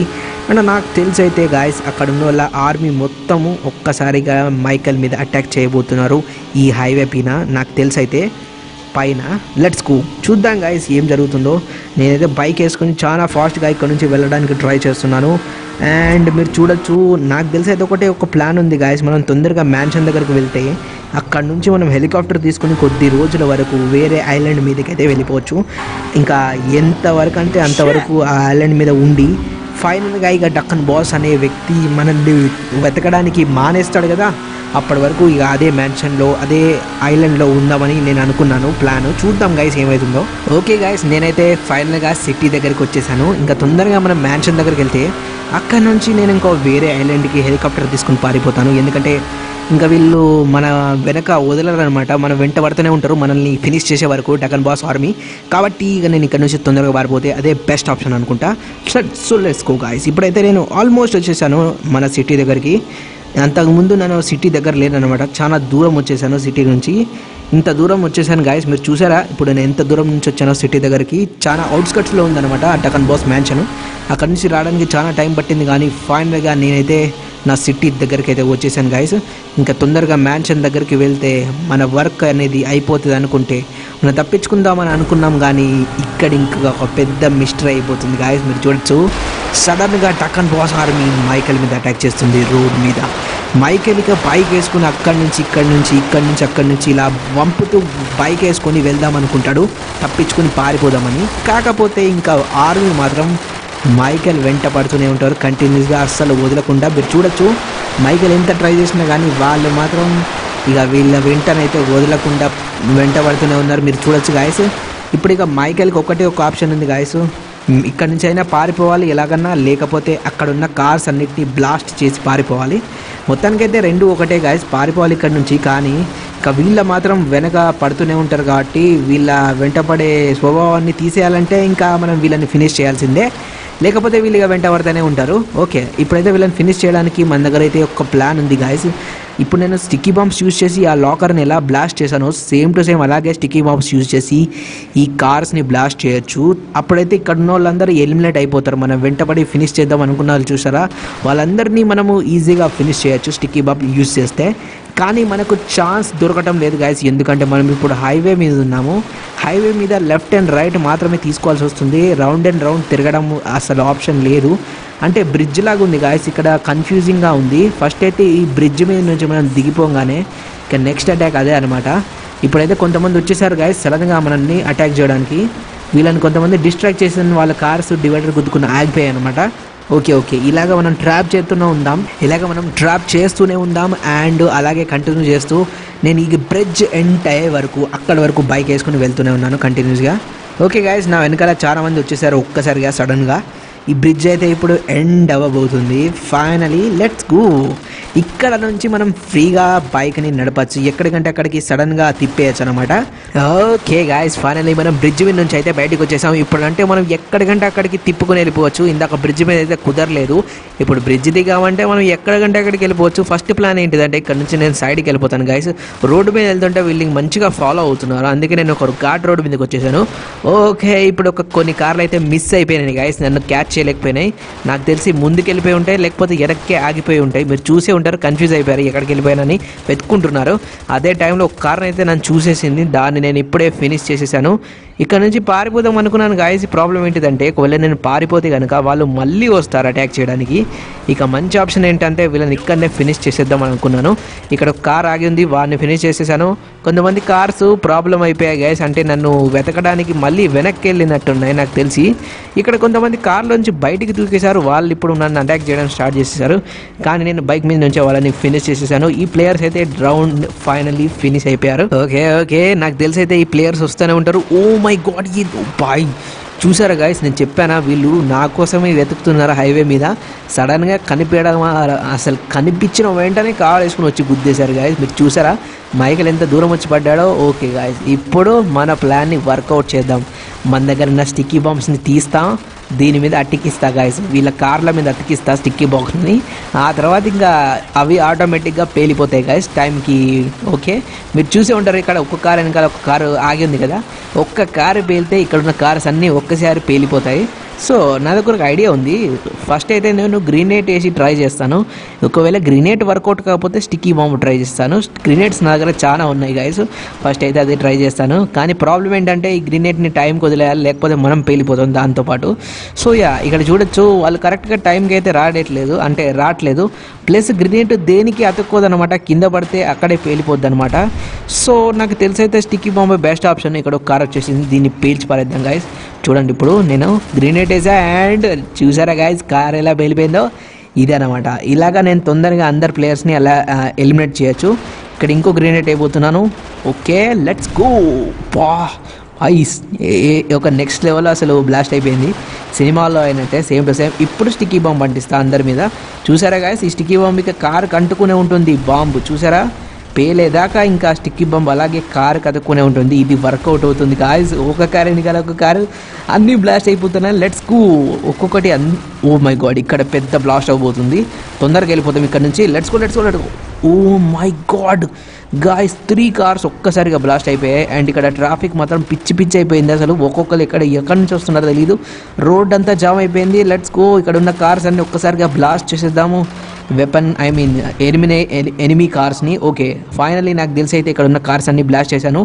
అండ్ నాకు తెలిసైతే గాయస్ అక్కడ ఉన్న వాళ్ళ ఆర్మీ మొత్తము ఒక్కసారిగా మైకల్ మీద అటాక్ చేయబోతున్నారు ఈ హైవే పైన. నాకు తెలిసైతే పైన లెట్స్ గో, చూద్దాం గాయస్ ఏం జరుగుతుందో. నేనైతే బైక్ వేసుకొని చాలా ఫాస్ట్గా ఇక్కడ నుంచి వెళ్ళడానికి ట్రై చేస్తున్నాను. అండ్ మీరు చూడొచ్చు, నాకు తెలిసి అయితే ఒక ప్లాన్ ఉంది గాయస్. మనం తొందరగా మ్యాన్షన్ దగ్గరికి వెళ్తే అక్కడ నుంచి మనం హెలికాప్టర్ తీసుకుని కొద్ది రోజుల వరకు వేరే ఐలాండ్ మీదకి అయితే వెళ్ళిపోవచ్చు. ఇంకా ఎంతవరకు అంటే అంతవరకు ఆ ఐలాండ్ మీద ఉండి ఫైనల్గా ఇక డక్కన్ బాస్ అనే వ్యక్తి మనల్ని వెతకడానికి మానేస్తాడు కదా, అప్పటి వరకు ఇక అదే మ్యాన్షన్లో అదే ఐలాండ్లో ఉందామని నేను అనుకున్నాను ప్లాను. చూద్దాం గాయస్ ఏమవుతుందో. ఓకే గాయస్, నేనైతే ఫైనల్గా సిటీ దగ్గరికి వచ్చేసాను. ఇంకా తొందరగా మనం మ్యాన్షన్ దగ్గరికి వెళ్తే అక్కడ నుంచి నేను ఇంకో వేరే ఐలాండ్కి హెలికాప్టర్ తీసుకుని పారిపోతాను. ఎందుకంటే ఇంకా వీళ్ళు మన వెనక వదలరు అనమాట, మనం వెంట పడుతూనే ఉంటారు మనల్ని ఫినిష్ చేసే వరకు డకన్ బాస్ ఆర్మీ. కాబట్టి ఇక నేను ఇక్కడ నుంచి తొందరగా పారిపోతే అదే బెస్ట్ ఆప్షన్ అనుకుంటా. So let's go guys. ఇప్పుడైతే నేను ఆల్మోస్ట్ వచ్చేసాను మన సిటీ దగ్గరికి. అంతకుముందు నేను సిటీ దగ్గర లేనమాట, చాలా దూరం వచ్చేసాను సిటీ నుంచి. ఇంత దూరం వచ్చేసాను గాయస్, మీరు చూసారా ఇప్పుడు నేను ఎంత దూరం నుంచి వచ్చానో సిటీ దగ్గరికి. చాలా అవుట్స్కట్స్లో ఉందన్నమాట డకన్ బాస్ మ్యాన్షన్. అక్కడి నుంచి రావడానికి చాలా టైం పట్టింది, కానీ ఫైనల్గా నేనైతే నా సిటీ దగ్గరికి అయితే వచ్చేసాను గాయస్. ఇంకా తొందరగా మ్యాన్షన్ దగ్గరికి వెళ్తే మన వర్క్ అనేది అయిపోతుంది అనుకుంటే మనం తప్పించుకుందామని అనుకున్నాం, కానీ ఇక్కడ ఇంకా ఒక పెద్ద మిస్టరీ అయిపోతుంది గాయస్. మీరు చూడొచ్చు సడన్గా డకన్ బాస్ ఆర్మీ మైకల్ మీద అటాక్ చేస్తుంది రోడ్ మీద. మైకల్ ఇక బైక్ వేసుకుని అక్కడి నుంచి ఇలా వంపుతూ బైక్ వేసుకొని వెళ్దాం అనుకుంటాడు తప్పించుకొని పారిపోదామని. కాకపోతే ఇంకా ఆర్మీ మాత్రం మైకల్ వెంట పడుతూనే ఉంటారు కంటిన్యూస్గా, అస్సలు వదలకుండా. మీరు చూడొచ్చు మైకల్ ఎంత ట్రై చేసినా కానీ వాళ్ళు మాత్రం ఇక వీళ్ళ వెంటనైతే వదలకుండా వెంట పడుతూనే ఉన్నారు. మీరు చూడొచ్చు గాయస్, ఇప్పుడు ఇక మైకల్కి ఒక ఆప్షన్ ఉంది గాయస్, ఇక్కడ నుంచి అయినా పారిపోవాలి ఎలాగన్నా, లేకపోతే అక్కడ ఉన్న కార్స్ అన్నిటిని బ్లాస్ట్ చేసి పారిపోవాలి. మొత్తానికైతే రెండు ఒకటే గాయస్, పారిపోవాలి ఇక్కడ నుంచి. కానీ ఇక వీళ్ళ మాత్రం వెనక పడుతూనే ఉంటారు, కాబట్టి వీళ్ళ వెంటపడే స్వభావాన్ని తీసేయాలంటే ఇంకా మనం వీళ్ళని ఫినిష్ చేయాల్సిందే, లేకపోతే వీళ్ళుగా వెంట పడుతూనే ఉంటారు. ఓకే ఇప్పుడైతే వీళ్ళని ఫినిష్ చేయడానికి మన దగ్గర అయితే ఒక ప్లాన్ ఉంది గాయస్. ఇప్పుడు నేను స్టిక్కీ బాంబ్స్ యూజ్ చేసి ఆ లాకర్ని ఎలా బ్లాస్ట్ చేశానో సేమ్ టు సేమ్ అలాగే స్టిక్కీ బాంబ్స్ యూజ్ చేసి ఈ కార్స్ని బ్లాస్ట్ చేయొచ్చు. అప్పుడైతే ఇక్కడ ఉన్న వాళ్ళందరూ ఎలిమినేట్ అయిపోతారు. మనం వెంటపడి ఫినిష్ చేద్దాం అనుకున్న వాళ్ళు చూసారా, వాళ్ళందరినీ మనము ఈజీగా ఫినిష్ చేయొచ్చు స్టిక్కీ బాంబ్ యూజ్ చేస్తే. కానీ మనకు ఛాన్స్ దొరకటం లేదు గాయస్, ఎందుకంటే మనం ఇప్పుడు హైవే మీద ఉన్నాము. హైవే మీద లెఫ్ట్ అండ్ రైట్ మాత్రమే తీసుకోవాల్సి వస్తుంది, రౌండ్ అండ్ రౌండ్ తిరగడం అసలు ఆప్షన్ లేదు. అంటే బ్రిడ్జ్ లాగా ఉంది గాయస్, ఇక్కడ కన్ఫ్యూజింగ్గా ఉంది. ఫస్ట్ అయితే ఈ బ్రిడ్జ్ మీద నుంచి మనం దిగిపోగానే ఇక నెక్స్ట్ అటాక్ అదే అనమాట. ఇప్పుడైతే కొంతమంది వచ్చేసారు గాయస్ సడన్గా మనల్ని అటాక్ చేయడానికి. వీళ్ళని కొంతమంది డిస్ట్రాక్ట్ చేసిన వాళ్ళ కార్స్ డివైడర్ గుద్దుకుని ఆగిపోయాయి అనమాట. ఓకే ఓకే ఇలాగ మనం ట్రాప్ చేస్తూనే ఉందాం, అండ్ అలాగే కంటిన్యూ చేస్తూ నేను ఈ బ్రిడ్జ్ ఎండ్ అయ్యే వరకు అక్కడి వరకు బైక్ వేసుకుని వెళ్తూనే ఉన్నాను కంటిన్యూస్గా. ఓకే గాయస్, నా వెనకాల చాలామంది వచ్చేసారు ఒక్కసారిగా సడన్గా. ఈ బ్రిడ్జ్ అయితే ఇప్పుడు ఎండ్ అవ్వబోతుంది ఫైనలీ. లెట్స్ గో, ఇక్కడ నుంచి మనం ఫ్రీగా బైక్ని నడపచ్చు, ఎక్కడికంటే అక్కడికి సడన్గా తిప్పేయచ్చు అనమాట. ఓకే గాయస్, ఫైనలీ మనం బ్రిడ్జ్ మీద నుంచి అయితే బయటకు వచ్చేసాం. ఇప్పుడు అంటే మనం ఎక్కడికంటే అక్కడికి తిప్పుకొని వెళ్ళిపోవచ్చు. ఇందాక బ్రిడ్జ్ మీద అయితే కుదరలేదు, ఇప్పుడు బ్రిడ్జ్ దిగామంటే మనం ఎక్కడికంటే అక్కడికి వెళ్ళిపోవచ్చు. ఫస్ట్ ప్లాన్ ఏంటిదంటే ఇక్కడ నుంచి నేను సైడ్కి వెళ్ళిపోతాను గాయస్. రోడ్డు మీద వెళ్తుంటే వీళ్ళు మంచిగా ఫాలో అవుతున్నారు, అందుకే నేను ఒక ఘాట్ రోడ్డు మీదకి వచ్చేసాను. ఓకే ఇప్పుడు ఒక కొన్ని కార్లు అయితే మిస్ అయిపోయినాయి గాయస్, నన్ను క్యాచ్ చేయలేకపోయినాయి. నాకు తెలిసి ముందుకు వెళ్ళిపోయి ఉంటాయి, లేకపోతే వెనక్కి ఆగిపోయి ఉంటాయి. మీరు చూసే ఉంటారు కన్ఫ్యూజ్ అయిపోయారు ఎక్కడికి వెళ్ళిపోయానని వెతుక్కుంటున్నారు. అదే టైంలో ఒక కార్ని అయితే నన్ను చూసేసింది, దాన్ని నేను ఇప్పుడే ఫినిష్ చేసేసాను. ఇక్కడ నుంచి పారిపోదాం అనుకున్నాను గాయస్. ఈ ప్రాబ్లం ఏంటిదంటే ఒకవేళ నేను పారిపోతే కనుక వాళ్ళు మళ్ళీ వస్తారు అటాక్ చేయడానికి. ఇక మంచి ఆప్షన్ ఏంటంటే వీళ్ళని ఇక్కడనే ఫినిష్ చేసేద్దాం అనుకున్నాను. ఇక్కడ ఒక కార్ ఆగి ఉంది, వాడిని ఫినిష్ చేసేసాను. కొంతమంది కార్స్ ప్రాబ్లం అయిపోయాయి గాయస్, అంటే నన్ను వెతకడానికి మళ్ళీ వెనక్కి వెళ్ళినట్టున్నాయి నాకు తెలిసి. ఇక్కడ కొంతమంది కార్లోంచి బయటికి దూకేశారు, వాళ్ళు ఇప్పుడు నన్ను అటాక్ చేయడం స్టార్ట్ చేసేసారు. కానీ నేను బైక్ మీద నుంచి వాళ్ళని ఫినిష్ చేసేసాను. ఈ ప్లేయర్స్ అయితే రౌండ్ ఫైనల్లీ ఫినిష్ అయిపోయారు. ఓకే ఓకే, నాకు తెలిసి అయితే ఈ ప్లేయర్స్ వస్తూనే ఉంటారు. ఓ మై గాడ్, ఈ బాయ్ చూసారా గాయస్, నేను చెప్పానా వీళ్ళు నా కోసమే వెతుకుతున్నారు హైవే మీద. సడన్గా కనిపించడం, అసలు కనిపించిన వెంటనే కార్ వేసుకుని వచ్చి గుద్దేశారు గాయస్. మీరు చూసారా మైకల్ ఎంత దూరం వచ్చి పడ్డాడో. ఓకే గాయస్, ఇప్పుడు మన ప్లాన్ని వర్కౌట్ చేద్దాం. మన దగ్గర ఉన్న స్టిక్కీ బాంబ్స్ని తీస్తాం, దీని మీద అట్టికిస్తా గాయస్, వీళ్ళ కార్ల మీద అట్టికిస్తా స్టిక్కీ బాక్స్ని. ఆ తర్వాత ఇంకా అవి ఆటోమేటిక్గా పేలిపోతాయి గాయస్ టైంకి. ఓకే, మీరు చూసే ఉంటారు ఇక్కడ ఒక్క కారు వెనకాల ఒక కారు ఆగి ఉంది కదా, ఒక్క కారు పేలితే ఇక్కడ ఉన్న కార్స్ అన్నీ ఒక్కసారి పేలిపోతాయి. సో నా దగ్గర ఒక ఐడియా ఉంది. ఫస్ట్ అయితే నేను గ్రీనేట్ వేసి ట్రై చేస్తాను. ఒకవేళ గ్రీనేట్ వర్కౌట్ కాకపోతే స్టిక్కీ బాంబు ట్రై చేస్తాను. గ్రీనేట్స్ నా దగ్గర చాలా ఉన్నాయి గాయస్, ఫస్ట్ అయితే అది ట్రై చేస్తాను. కానీ ప్రాబ్లం ఏంటంటే ఈ గ్రీనేట్ని టైంకి వదిలేయాలి, లేకపోతే మనం పేలిపోతాం దాంతోపాటు. సో యా, ఇక్కడ చూడొచ్చు వాళ్ళు కరెక్ట్గా టైంకి అయితే రావట్లేదు, అంటే రావట్లేదు. ప్లస్ గ్రీనేట్ దేనికి అతుక్కోదనమాట, కింద పడితే అక్కడే పేలిపోద్ది అనమాట. సో నాకు తెలిసి అయితే స్టిక్కీ బాంబు బెస్ట్ ఆప్షన్. ఇక్కడ ఒక కార్ వచ్చేసింది, దీన్ని పేల్చి పారేద్దాం గాయస్. చూడండి ఇప్పుడు నేను గ్రీనేట్ వేసా అండ్ చూసారా గాయస్ కార్ ఎలా పేలిపోయిందో. ఇదే అనమాట, ఇలాగా నేను తొందరగా అందరు ప్లేయర్స్ని అలా ఎలిమినేట్ చేయొచ్చు. ఇక్కడ ఇంకో గ్రీనేట్ అయిపోతున్నాను. Okay let's go. పా ఐస్ ఒక నెక్స్ట్ లెవెల్ అసలు బ్లాస్ట్ అయిపోయింది, సినిమాల్లో అయినట్టే సేమ్ టు సేమ్. ఇప్పుడు స్టిక్కీ బాంబు అంటిస్తా అందరి మీద. చూసారా గాయస్, ఈ స్టిక్కీ బాంబు ఇక కారు కంటుకునే ఉంటుంది. బాంబు చూసారా పేలేదాకా ఇంకా స్టిక్కీ బాంబు అలాగే కారు కదుక్కునే ఉంటుంది. ఇది వర్కౌట్ అవుతుంది గాయస్. ఒక కారు వెనకాల ఒక కారు అన్నీ బ్లాస్ట్ అయిపోతున్నాయి. లెట్స్ గో ఒక్కొక్కటి. ఓ మై గాడ్, ఇక్కడ పెద్ద బ్లాస్ట్ అయిపోతుంది, తొందరగా వెళ్ళిపోతాం ఇక్కడ నుంచి. Let's go let's go let's go. Oh my god guys, 3 cars ఒక్కసారిగా బ్లాస్ట్ అయిపోయాయి. అండ్ ఇక్కడ ట్రాఫిక్ మాత్రం పిచ్చి పిచ్చి అయిపోయింది అసలు. ఒక్కొక్కరు ఎక్కడి నుంచి వస్తున్నారో తెలియదు, రోడ్ అంతా జామ్ అయిపోయింది. లెట్స్ గో, ఇక్కడ ఉన్న కార్స్ అన్నీ ఒక్కసారిగా బ్లాస్ట్ చేసేద్దాము. వెపన్ ఐ మీన్ ఎనిమీ కార్స్ని. ఓకే ఫైనల్లీ నాకు తెలిసి అయితే ఇక్కడ ఉన్న కార్స్ అన్ని బ్లాస్ట్ చేశాను.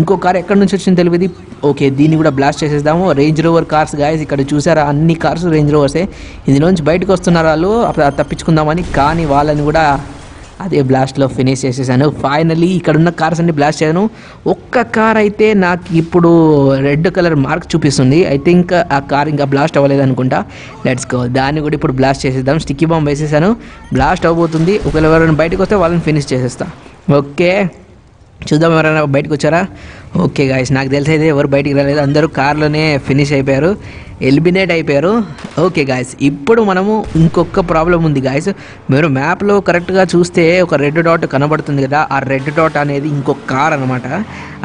ఇంకో కార్ ఎక్కడి నుంచి వచ్చిందో తెలియదు. ఓకే దీన్ని కూడా బ్లాస్ట్ చేసేద్దాము. రేంజ్ రోవర్ కార్స్ గాయస్, ఇక్కడ చూసారా అన్ని కార్స్ రేంజ్ రోవర్సే. ఇందులోంచి బయటకు వస్తున్నారు వాళ్ళు తప్పించుకుందామని, కానీ వాళ్ళని కూడా అదే బ్లాస్ట్లో ఫినిష్ చేసేసాను. ఫైనలీ ఇక్కడున్న కార్స్ అన్ని బ్లాస్ట్ చేశాను. ఒక్క కార్ అయితే నాకు ఇప్పుడు రెడ్ కలర్ మార్క్ చూపిస్తుంది. ఐ థింక్ ఆ కార్ ఇంకా బ్లాస్ట్ అవ్వలేదు అనుకుంటా. లెట్స్ గో, దాన్ని కూడా ఇప్పుడు బ్లాస్ట్ చేసేద్దాం. స్టిక్కీ బాంబు వేసేసాను, బ్లాస్ట్ అవ్వబోతుంది. ఒకవేళ ఎవరైనా బయటకు వస్తే వాళ్ళని ఫినిష్ చేసేస్తా. ఓకే చూద్దాం ఎవరైనా బయటకు వచ్చారా. ఓకే గాయస్, నాకు తెలిసి అయితే ఎవరు బయటికి రాలేదు, అందరూ కార్లోనే ఫినిష్ అయిపోయారు, ఎలిమినేట్ అయిపోయారు. ఓకే గాయస్, ఇప్పుడు మనము ఇంకొక ప్రాబ్లం ఉంది గాయస్. మీరు మ్యాప్లో కరెక్ట్గా చూస్తే ఒక రెడ్ డాట్ కనబడుతుంది కదా, ఆ రెడ్ డాట్ అనేది ఇంకొక కార్ అనమాట.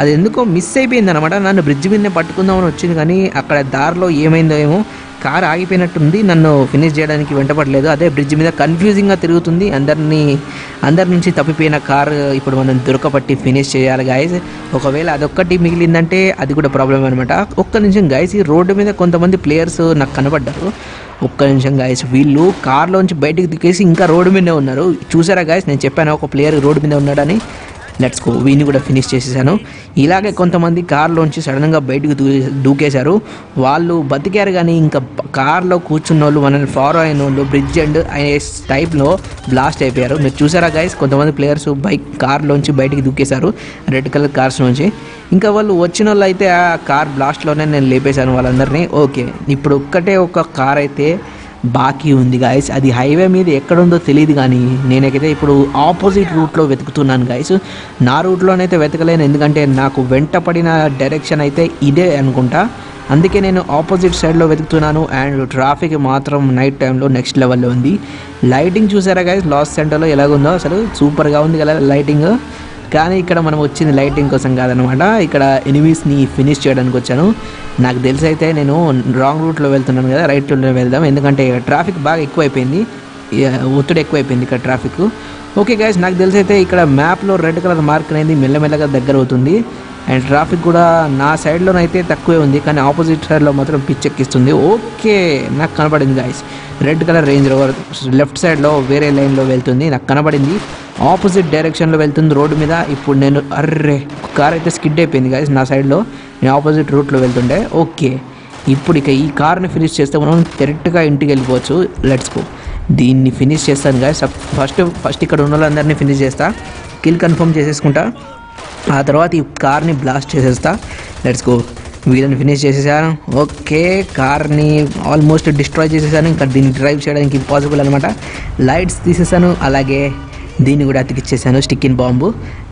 అది ఎందుకో మిస్ అయిపోయింది అనమాట. నన్ను బ్రిడ్జ్ మీదనే పట్టుకుందామని వచ్చింది, కానీ అక్కడ దారిలో ఏమైందో ఏమో కార్ ఆగిపోయినట్టుంది, నన్ను ఫినిష్ చేయడానికి వెంటపడలేదు. అదే బ్రిడ్జ్ మీద కన్ఫ్యూజింగ్గా తిరుగుతుంది. అందరి నుంచి తప్పిపోయిన కార్ ఇప్పుడు మనం దొరకబట్టి ఫినిష్ చేయాలి గాయస్. ఒకవేళ అదొక్కటి మిగిలిందంటే అది కూడా ప్రాబ్లం అనమాట. ఒక్క నిమిషం గాయస్, ఈ రోడ్డు మీద కొంతమంది ప్లేయర్స్ నాకు కనబడ్డారు. ఒక్క నిమిషం గాయస్, వీళ్ళు కార్లోంచి బయటకు దిగేసి ఇంకా రోడ్డు మీదే ఉన్నారు. చూసారా గాయస్, నేను చెప్పాను ఒక ప్లేయర్ రోడ్డు మీద ఉన్నాడని. లెట్స్ గో, వీని కూడా ఫినిష్ చేసేసాను. ఇలాగే కొంతమంది కార్లోంచి సడన్గా బయటకు దూకేశారు. వాళ్ళు బతికారు, కానీ ఇంకా కార్లో కూర్చున్న వాళ్ళు, మనల్ని ఫాలో అయిన వాళ్ళు బ్రిడ్జ్ అండ్ అనే టైప్లో బ్లాస్ట్ అయిపోయారు. మీరు చూసారా గాయస్, కొంతమంది ప్లేయర్స్ బైక్ కార్లోంచి బయటికి దూకేశారు, రెడ్ కలర్ కార్స్ నుంచి. ఇంకా వాళ్ళు వచ్చిన వాళ్ళు అయితే ఆ కార్ బ్లాస్ట్లోనే నేను లేపేశాను వాళ్ళందరినీ. ఓకే ఇప్పుడు ఒక్కటే ఒక కార్ అయితే బాకీ ఉంది గాయస్, అది హైవే మీద ఎక్కడుందో తెలియదు, కానీ నేనైతే ఇప్పుడు ఆపోజిట్ రూట్లో వెతుకుతున్నాను గాయస్. నా రూట్లోనైతే వెతకలేను, ఎందుకంటే నాకు వెంట పడిన డైరెక్షన్ అయితే ఇదే అనుకుంటా, అందుకే నేను ఆపోజిట్ సైడ్లో వెతుకుతున్నాను. అండ్ ట్రాఫిక్ మాత్రం నైట్ టైంలో నెక్స్ట్ లెవెల్లో ఉంది. లైటింగ్ చూసారా గాయస్, లాస్ సెంటర్లో ఎలాగుందో అసలు సూపర్గా ఉంది కదా లైటింగ్. కానీ ఇక్కడ మనం వచ్చింది లైటింగ్ కోసం కాదనమాట, ఇక్కడ ఎనిమీస్ని ఫినిష్ చేయడానికి వచ్చాను. నాకు తెలిసి అయితే నేను రాంగ్ రూట్లో వెళ్తున్నాను కదా, రైట్ రూట్లో వెళ్దాం, ఎందుకంటే ట్రాఫిక్ బాగా ఎక్కువైపోయింది, ఒత్తిడి ఎక్కువైపోయింది ఇక్కడ ట్రాఫిక్. ఓకే గాయస్, నాకు తెలిసి అయితే ఇక్కడ మ్యాప్లో రెడ్ కలర్ మార్క్ అనేది మెల్లమెల్లగా దగ్గర అవుతుంది. అండ్ ట్రాఫిక్ కూడా నా సైడ్లోనైతే తక్కువే ఉంది కానీ ఆపోజిట్ సైడ్లో మాత్రం పిచ్చెక్కిస్తుంది. ఓకే నాకు కనబడింది guys, red colour Range Rover left సైడ్లో వేరే లైన్లో వెళ్తుంది, నాకు కనబడింది ఆపోజిట్ డైరెక్షన్లో వెళ్తుంది రోడ్డు మీద. ఇప్పుడు నేను అర్రే కార్ అయితే స్కిడ్ అయిపోయింది గాయస్, నా సైడ్లో నేను ఆపోజిట్ రూట్లో వెళ్తుండే. ఓకే ఇప్పుడు ఇక ఈ కార్ని ఫినిష్ చేస్తే మనం డైరెక్ట్గా ఇంటికి వెళ్ళిపోవచ్చు. లెట్స్ గో, దీన్ని ఫినిష్ చేస్తాను గాయస్. ఫస్ట్ ఇక్కడ ఉన్న వాళ్ళందరినీ ఫినిష్ చేస్తా, కిల్ కన్ఫర్మ్ చేసేసుకుంటా, ఆ తర్వాత ఈ కార్ని బ్లాస్ట్ చేసేస్తా. లెట్స్ గో, వీళ్ళని ఫినిష్ చేసేసాను. ఓకే కార్ని ఆల్మోస్ట్ డిస్ట్రాయ్ చేసేసాను, ఇంకా దీన్ని డ్రైవ్ చేయడానికి ఇంపాసిబుల్ అనమాట. లైట్స్ తీసేసాను, అలాగే దీన్ని కూడా అతికిచ్చేసాను స్టిక్కిన్ బాంబు.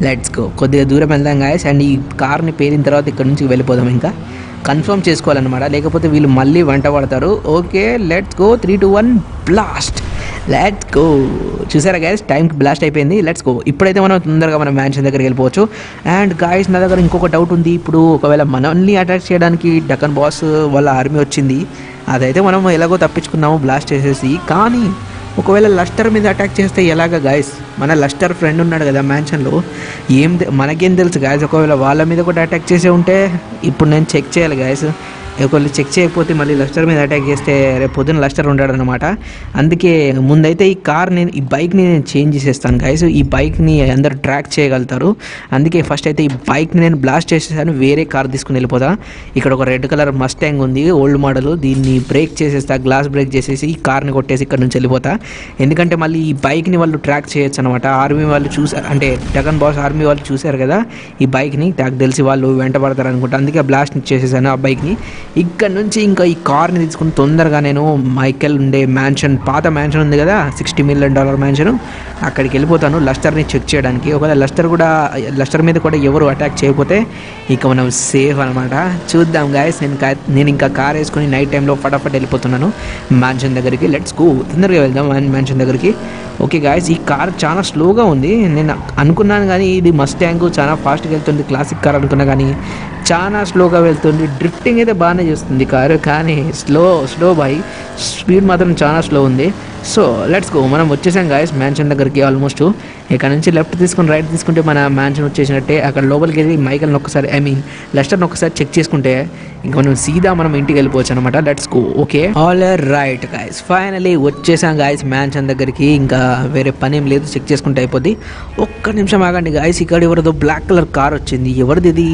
లెట్స్ గో, కొద్దిగా దూరం వెళ్దాం గాయస్ అండ్ ఈ కార్ని పేలిన తర్వాత ఇక్కడ నుంచి వెళ్ళిపోదాం. ఇంకా కన్ఫర్మ్ చేసుకోవాలన్నమాట, లేకపోతే వీళ్ళు మళ్ళీ వెంట పడతారు. Okay let's go, 3, 2, 1 blast. Let's go, చూసారా గాయస్ టైంకి బ్లాస్ట్ అయిపోయింది. లెట్స్ గో, ఇప్పుడైతే మనం తొందరగా మన మ్యాన్షన్ దగ్గరికి వెళ్ళిపోవచ్చు. అండ్ గాయస్ నా దగ్గర ఇంకొక డౌట్ ఉంది, ఇప్పుడు ఒకవేళ మనల్ని అటాక్ చేయడానికి డకన్ బాస్ వాళ్ళ ఆర్మీ వచ్చింది, అదైతే మనం ఎలాగో తప్పించుకున్నాము బ్లాస్ట్ చేసేసి. కానీ ఒకవేళ లస్టర్ మీద అటాక్ చేస్తే ఎలాగ గాయస్, మన లస్టర్ ఫ్రెండ్ ఉన్నాడు కదా మ్యాన్షన్లో, మనకేం తెలుసు గాయస్ ఒకవేళ వాళ్ళ మీద కూడా అటాక్ చేసే ఉంటే. ఇప్పుడు నేను చెక్ చేయాలి గాయస్, ఒకవేళ చెక్ చేయకపోతే మళ్ళీ లస్టర్ మీద అటాక్ చేస్తే రేపు పొద్దున్న లస్టర్ ఉంటాడనమాట. అందుకే ముందైతే ఈ బైక్ని నేను చేంజ్ చేసేస్తాను గాయస్, ఈ బైక్ని అందరూ ట్రాక్ చేయగలుగుతారు. అందుకే ఫస్ట్ అయితే ఈ బైక్ని నేను బ్లాస్ట్ చేసేసాను, వేరే కార్ తీసుకుని వెళ్ళిపోతా. ఇక్కడ ఒక రెడ్ కలర్ మస్టాంగ్ ఉంది ఓల్డ్ మోడల్, దీన్ని బ్రేక్ చేసేస్తా, గ్లాస్ బ్రేక్ చేసేసి ఈ కార్ని కొట్టేసి ఇక్కడ నుంచి వెళ్ళిపోతా. ఎందుకంటే మళ్ళీ ఈ బైక్ని వాళ్ళు ట్రాక్ చేయొచ్చు అనమాట, ఆర్మీ వాళ్ళు చూసారు అంటే డకన్ బాస్ ఆర్మీ వాళ్ళు చూసారు కదా ఈ బైక్ని, నాకు తెలిసి వాళ్ళు వెంట పడతారు అనుకుంటా. అందుకే బ్లాస్ట్ చేసేసాను ఆ బైక్ని. ఇక్కడ నుంచి ఇంకా ఈ కార్ని తీసుకుని తొందరగా నేను మైకెల్ ఉండే మ్యాన్షన్, పాత మ్యాన్షన్ ఉంది కదా $60 మిలియన్ మ్యాన్షన్, అక్కడికి వెళ్ళిపోతాను లస్టర్ని చెక్ చేయడానికి. ఒకవేళ లస్టర్ మీద కూడా ఎవరు అటాక్ చేయకపోతే ఇక మనం సేఫ్ అనమాట. చూద్దాం గాయస్, నేను ఇంకా కార్ వేసుకుని నైట్ టైంలో ఫటాఫట్ వెళ్ళిపోతున్నాను మ్యాన్షన్ దగ్గరికి. లెట్స్ గో, తొందరగా వెళ్దాం మ్యాన్షన్ దగ్గరికి. ఓకే గాయస్, ఈ కార్ చాలా స్లోగా ఉంది నేను అనుకున్నాను, కానీ ఇది మస్టాంగ్ చాలా ఫాస్ట్గా వెళ్తుంది, క్లాసిక్ కార్ అనుకున్నా, కానీ చాలా స్లోగా వెళ్తుంది. డ్రిఫ్టింగ్ అయితే బాగానే చేస్తుంది కారు, కానీ స్లో బాయ్ స్పీడ్ మాత్రం చాలా స్లో ఉంది. సో లెట్స్ గో, మనం వచ్చేసాం గాయస్ మ్యాన్షన్ దగ్గరికి ఆల్మోస్ట్. ఇక్కడ నుంచి లెఫ్ట్ తీసుకుని రైట్ తీసుకుంటే మన మ్యాన్షన్ వచ్చేసినట్టే. అక్కడ లోపలికి వెళ్ళి మైకల్ని ఒకసారి, ఐ మీన్ లెస్టర్ని ఒకసారి చెక్ చేసుకుంటే ఇంకా మనం సీదా మనం ఇంటికి వెళ్ళిపోవచ్చు అనమాట. Let's go. Okay all right guys, finally వచ్చేసాం గాయస్ మ్యాన్షన్ దగ్గరికి. ఇంకా వేరే పని ఏం లేదు, చెక్ చేసుకుంటే అయిపోద్ది. ఒక్క నిమిషం ఆగండి గాయస్, ఇక్కడ ఎవరిదో బ్లాక్ కలర్ కార్ వచ్చింది, ఎవరిది ఇది?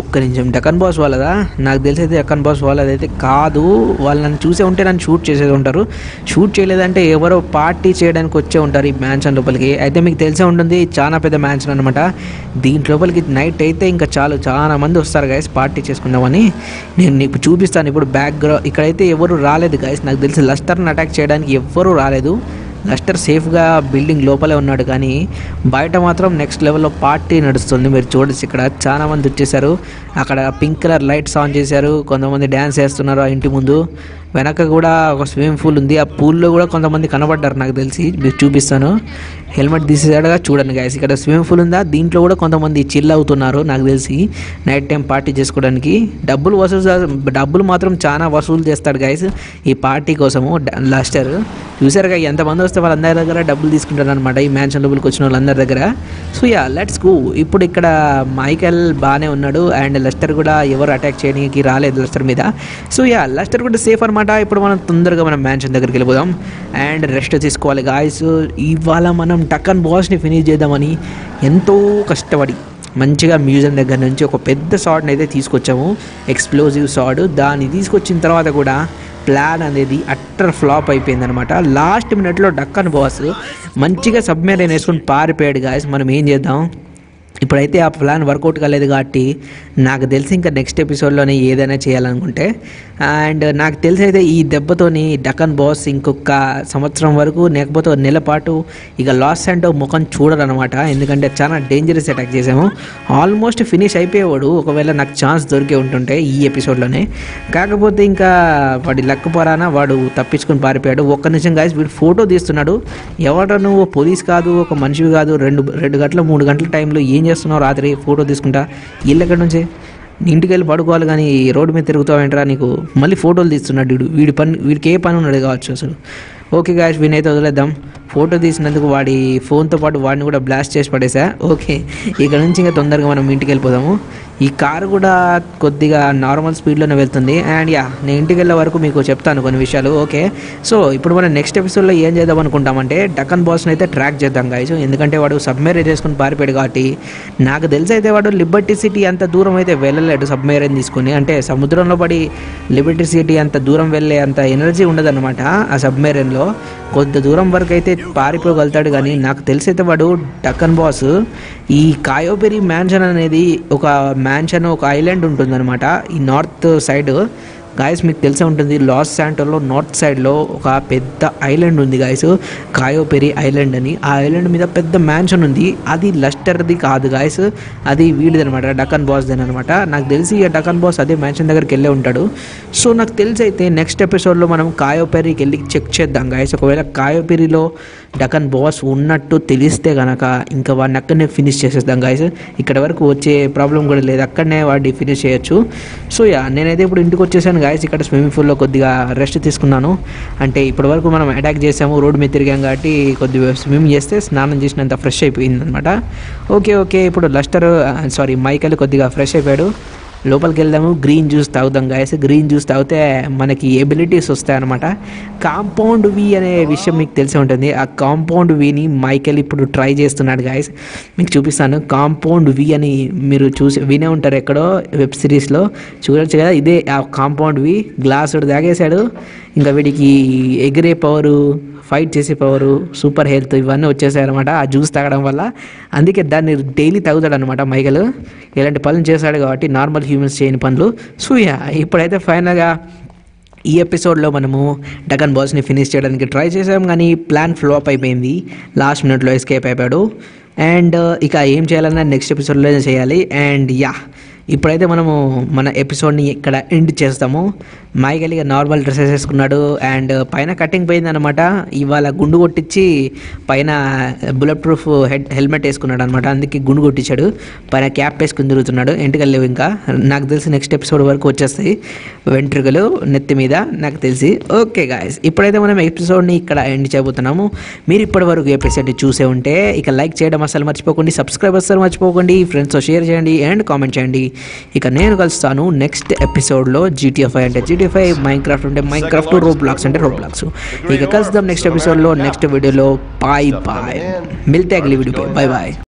ఒక్క నిమిషం, డకన్ బాస్ వాళ్ళదా? నాకు తెలిసి అయితే డకన్ బాస్ వాళ్ళదైతే కాదు, వాళ్ళు నన్ను చూసే ఉంటే నన్ను షూట్ చేసేది ఉంటారు, షూట్ చేయలేదంటే ఎవరో పార్టీ చేయడానికి వచ్చే ఉంటారు ఈ మ్యాన్షన్ లోపలికి. అయితే మీకు తెలిసే ఉంటుంది చాలా పెద్ద మ్యాన్షన్ అనమాట, దీంట్ లోపలికి నైట్ అయితే ఇంకా చాలా మంది వస్తారు గాయస్ పార్టీ చేసుకుందామని. నేను నీకు చూపిస్తాను ఇప్పుడు బ్యాక్గ్రౌండ్. ఇక్కడైతే ఎవరు రాలేదు గాయస్, నాకు తెలిసి లస్టర్ని అటాక్ చేయడానికి ఎవ్వరూ రాలేదు, లస్టర్ సేఫ్గా బిల్డింగ్ లోపలే ఉన్నాడు. కానీ బయట మాత్రం నెక్స్ట్ లెవెల్లో పార్టీ నడుస్తుంది, మీరు చూడొచ్చు ఇక్కడ చాలా మంది వచ్చేసారు. అక్కడ పింక్ కలర్ లైట్స్ ఆన్ చేశారు, కొంతమంది డ్యాన్స్ చేస్తున్నారు ఆ ఇంటి ముందు. వెనక కూడా ఒక స్విమ్మింగ్ పూల్ ఉంది, ఆ పూల్లో కూడా కొంతమంది కనబడ్డారు నాకు తెలిసి, మీకు చూపిస్తాను. హెల్మెట్ తీసేసాడుగా చూడండి గాయస్, ఇక్కడ స్విమ్మింగ్ పూల్ ఉందా, దీంట్లో కూడా కొంతమంది చిల్ అవుతున్నారు నాకు తెలిసి నైట్ టైం పార్టీ చేసుకోవడానికి. డబ్బులు మాత్రం చాలా వసూలు చేస్తాడు గాయస్ ఈ పార్టీ కోసము లస్టర్. చూసారుగా ఎంతమంది వస్తే వాళ్ళందరి దగ్గర డబ్బులు తీసుకుంటారు అనమాట ఈ మ్యాన్షన్ డబ్బులకు వచ్చిన వాళ్ళందరి దగ్గర. So yeah let's go. ఇప్పుడు ఇక్కడ మైకెల్ బాగానే ఉన్నాడు అండ్ లస్టర్ కూడా ఎవరు అటాక్ చేయడానికి రాలేదు లస్టర్ మీద. సో యా లస్టర్ కూడా సేఫ్ అనమాట. ఇప్పుడు మనం తొందరగా మనం మ్యాన్షన్ దగ్గరికి వెళ్ళిపోదాం అండ్ రెస్ట్ తీసుకోవాలి గాయస్. ఇవాళ మనం డకన్ బాస్ని ఫినిష్ చేద్దామని ఎంతో కష్టపడి మంచిగా మ్యూజియం దగ్గర నుంచి ఒక పెద్ద షాట్ని అయితే తీసుకొచ్చాము, ఎక్స్ప్లోజివ్ షాట్. దాన్ని తీసుకొచ్చిన తర్వాత కూడా ప్లాన్ అనేది అట్టర్ ఫ్లాప్ అయిపోయింది అనమాట. లాస్ట్ మినిట్లో డక్కన్ బాస్ మంచిగా సబ్మెరైన్ వేసుకుని పారిపోయాడు గాయస్. మనం ఏం చేద్దాం, ఇప్పుడైతే ఆ ప్లాన్ వర్కౌట్ కాలేదు కాబట్టి నాకు తెలిసి ఇంకా నెక్స్ట్ ఎపిసోడ్లోనే ఏదైనా చేయాలనుకుంటే. అండ్ నాకు తెలిసి అయితే ఈ దెబ్బతోని డకన్ బాస్ ఇంకొక సంవత్సరం వరకు లేకపోతే నెల పాటు ఇక లాస్ శాంటోస్ ముఖం చూడరనమాట, ఎందుకంటే చాలా డేంజరస్ అటాక్ చేసాము. ఆల్మోస్ట్ ఫినిష్ అయిపోయేవాడు ఒకవేళ నాకు ఛాన్స్ దొరికే ఉంటుంటే ఈ ఎపిసోడ్లోనే, కాకపోతే ఇంకా వాడి లక్ పరాన వాడు తప్పించుకుని పారిపోయాడు. ఒక్క నిమిషం గాయస్, వీడు ఫోటో తీస్తున్నాడు. ఎవడో నువ్వు పోలీస్ కాదు, ఒక మనిషివి కాదు, 2 గంటలు 3 గంటల టైంలో ఏం చేస్తున్నావు రాత్రి ఫోటో తీసుకుంటా? ఇళ్ళక్కడ నుంచి ఇంటికి వెళ్ళి పడుకోవాలి కానీ రోడ్డు మీద తిరుగుతావేంట్రా, నీకు మళ్ళీ ఫోటోలు తీస్తున్నాడు వీడు. వీడికి ఏ పని ఉన్నాడు కావచ్చు అసలు. ఓకే గాయస్, వీణైతే వదిలేద్దాం. ఫోటో తీసినందుకు వాడి ఫోన్తో పాటు వాడిని కూడా బ్లాస్ట్ చేసి పడేసా. ఓకే ఇక్కడ నుంచి ఇంకా తొందరగా మనం ఇంటికి వెళ్ళిపోదాము. ఈ కారు కూడా కొద్దిగా నార్మల్ స్పీడ్లోనే వెళ్తుంది. అండ్ యా, నేను ఇంటికి వెళ్ళే వరకు మీకు చెప్తాను కొన్ని విషయాలు. ఓకే, సో ఇప్పుడు మనం నెక్స్ట్ ఎపిసోడ్లో ఏం చేద్దాం అనుకుంటామంటే డకన్ బాస్ని అయితే ట్రాక్ చేద్దాం గాయస్. ఎందుకంటే వాడు సబ్మెరైన్ చేసుకుని పారిపోయాడు కాబట్టి నాకు తెలిసి అయితే వాడు లిబర్టీ సిటీ అంత దూరం అయితే వెళ్ళలేడు సబ్మెరైన్ తీసుకుని. అంటే సముద్రంలో పడి లిబర్టీ సిటీ అంత దూరం వెళ్ళే అంత ఎనర్జీ ఉండదన్నమాట ఆ సబ్మెరైన్లో. కొంత దూరం వరకు అయితే పారిపోగలుగుతాడు. కానీ నాకు తెలిసి అయితే వాడు డకన్ బాస్ ఈ కాయో పెరి మ్యాన్షన్ అనేది ఒక మ్యాన్షన్ ఒక ఐలాండ్ ఉంటుందన్నమాట ఈ నార్త్ సైడ్ గాయస్. మీకు తెలిసే ఉంటుంది లాస్ శాంటోస్లో నార్త్ సైడ్లో ఒక పెద్ద ఐలాండ్ ఉంది గాయస్, కాయో పెరి ఐలాండ్ అని. ఆ ఐలాండ్ మీద పెద్ద మ్యాన్షన్ ఉంది. అది లెస్టర్ది కాదు గాయస్, అది వీడిదనమాట, డకన్ బాస్ది అనమాట. నాకు తెలిసి ఆ డకన్ బాస్ అదే మ్యాన్షన్ దగ్గరికి వెళ్ళే ఉంటాడు. సో నాకు తెలిసి అయితే నెక్స్ట్ ఎపిసోడ్లో మనం కాయో పెరికి వెళ్ళి చెక్ చేద్దాం గాయస్. ఒకవేళ కాయో పెరిలో డకన్ బాస్ ఉన్నట్టు తెలిస్తే కనుక ఇంకా వాడిని అక్కడనే ఫినిష్ చేసేద్దాం గాయస్. ఇక్కడ వరకు వచ్చే ప్రాబ్లం కూడా లేదు, అక్కడనే వాడిని ఫినిష్ చేయొచ్చు. సో యా, నేనైతే ఇప్పుడు ఇంటికి వచ్చేసాను గాయస్. ఇక్కడ స్విమ్మింగ్ పూల్లో కొద్దిగా రెస్ట్ తీసుకున్నాను. అంటే ఇప్పటివరకు మనం అటాక్ చేసాము, రోడ్ మీద తిరిగాం కాబట్టి కొద్దిగా స్విమ్ చేస్తే స్నానం చేసినంత ఫ్రెష్ అయిపోయింది అనమాట. ఓకే ఓకే, ఇప్పుడు లెస్టర్ సారీ మైకల్ కొద్దిగా ఫ్రెష్ అయిపోయాడు. లోపలికి వెళ్దాము, గ్రీన్ జ్యూస్ తాగుదాం గాయస్. గ్రీన్ జ్యూస్ తాగితే మనకి ఎబిలిటీస్ వస్తాయన్నమాట. కాంపౌండ్ వి అనే విషయం మీకు తెలిసే ఉంటుంది. ఆ కాంపౌండ్ విని మైకల్ ఇప్పుడు ట్రై చేస్తున్నాడు గాయస్. మీకు చూపిస్తాను. కాంపౌండ్ వి అని మీరు వినే ఉంటారు ఎక్కడో వెబ్ సిరీస్లో, చూడొచ్చు కదా. ఇదే ఆ కాంపౌండ్ వి. గ్లాస్ తాగేశాడు. ఇంకా వీడికి ఎగిరే పవరు, ఫైట్ చేసే పవరు, సూపర్ హెల్త్ ఇవన్నీ వచ్చేసాయి అనమాట ఆ జ్యూస్ తాగడం వల్ల. అందుకే దాన్ని డైలీ తాగుతాడు అనమాట మైకల్. ఇలాంటి పనులు చేశాడు కాబట్టి, నార్మల్ హ్యూమన్స్ చేయని పనులు. సో యా, ఇప్పుడైతే ఫైనల్గా ఈ ఎపిసోడ్లో మనము డకన్ బాస్ని ఫినిష్ చేయడానికి ట్రై చేసాం. కానీ ప్లాన్ ఫ్లాప్ అయిపోయింది, లాస్ట్ మినిట్లో ఎస్కేప్ అయిపోయాడు. అండ్ ఇక ఏం చేయాలన్నా నెక్స్ట్ ఎపిసోడ్లోనే చేయాలి. అండ్ యా, ఇప్పుడైతే మనము మన ఎపిసోడ్ని ఇక్కడ ఎండ్ చేస్తాము. మైకల్ నార్మల్ డ్రెస్సెస్ వేసుకున్నాడు. అండ్ పైన కటింగ్ పోయిందనమాట. ఇవాళ గుండు కొట్టించి పైన బుల్లెట్ ప్రూఫ్ హెల్మెట్ వేసుకున్నాడు అనమాట. అందుకే గుండు కొట్టించాడు. పైన క్యాప్ వేసుకుని తిరుగుతున్నాడు. ఎంటికల్లేవు ఇంకా, నాకు తెలిసి నెక్స్ట్ ఎపిసోడ్ వరకు వచ్చేస్తాయి వెంట్రుకలు నెత్తి మీద నాకు తెలిసి. ఓకే గాయస్, ఇప్పుడైతే మనం ఎపిసోడ్ని ఇక్కడ ఎండ్ చేయబోతున్నాము. మీరు ఇప్పటి వరకు ఎపిసోడ్ చూసే ఉంటే ఇక లైక్ చేయడం అసలు మర్చిపోకండి, సబ్స్క్రైబ్ అసలు మర్చిపోకండి, ఫ్రెండ్స్తో షేర్ చేయండి అండ్ కామెంట్ చేయండి. ఇక నేను కలుస్తాను నెక్స్ట్ ఎపిసోడ్లో. GTA 5 అంటే GTA 5, మైన్క్రాఫ్ట్ అంటే మైన్క్రాఫ్ట్, రోబ్లాక్స్ అంటే రోబ్లాక్స్. ఇక కలుద్దాం నెక్స్ట్ ఎపిసోడ్లో, నెక్స్ట్ వీడియోలో. బాయ్ బాయ్, మిల్తే అగలీ వీడియో పై. Bye bye.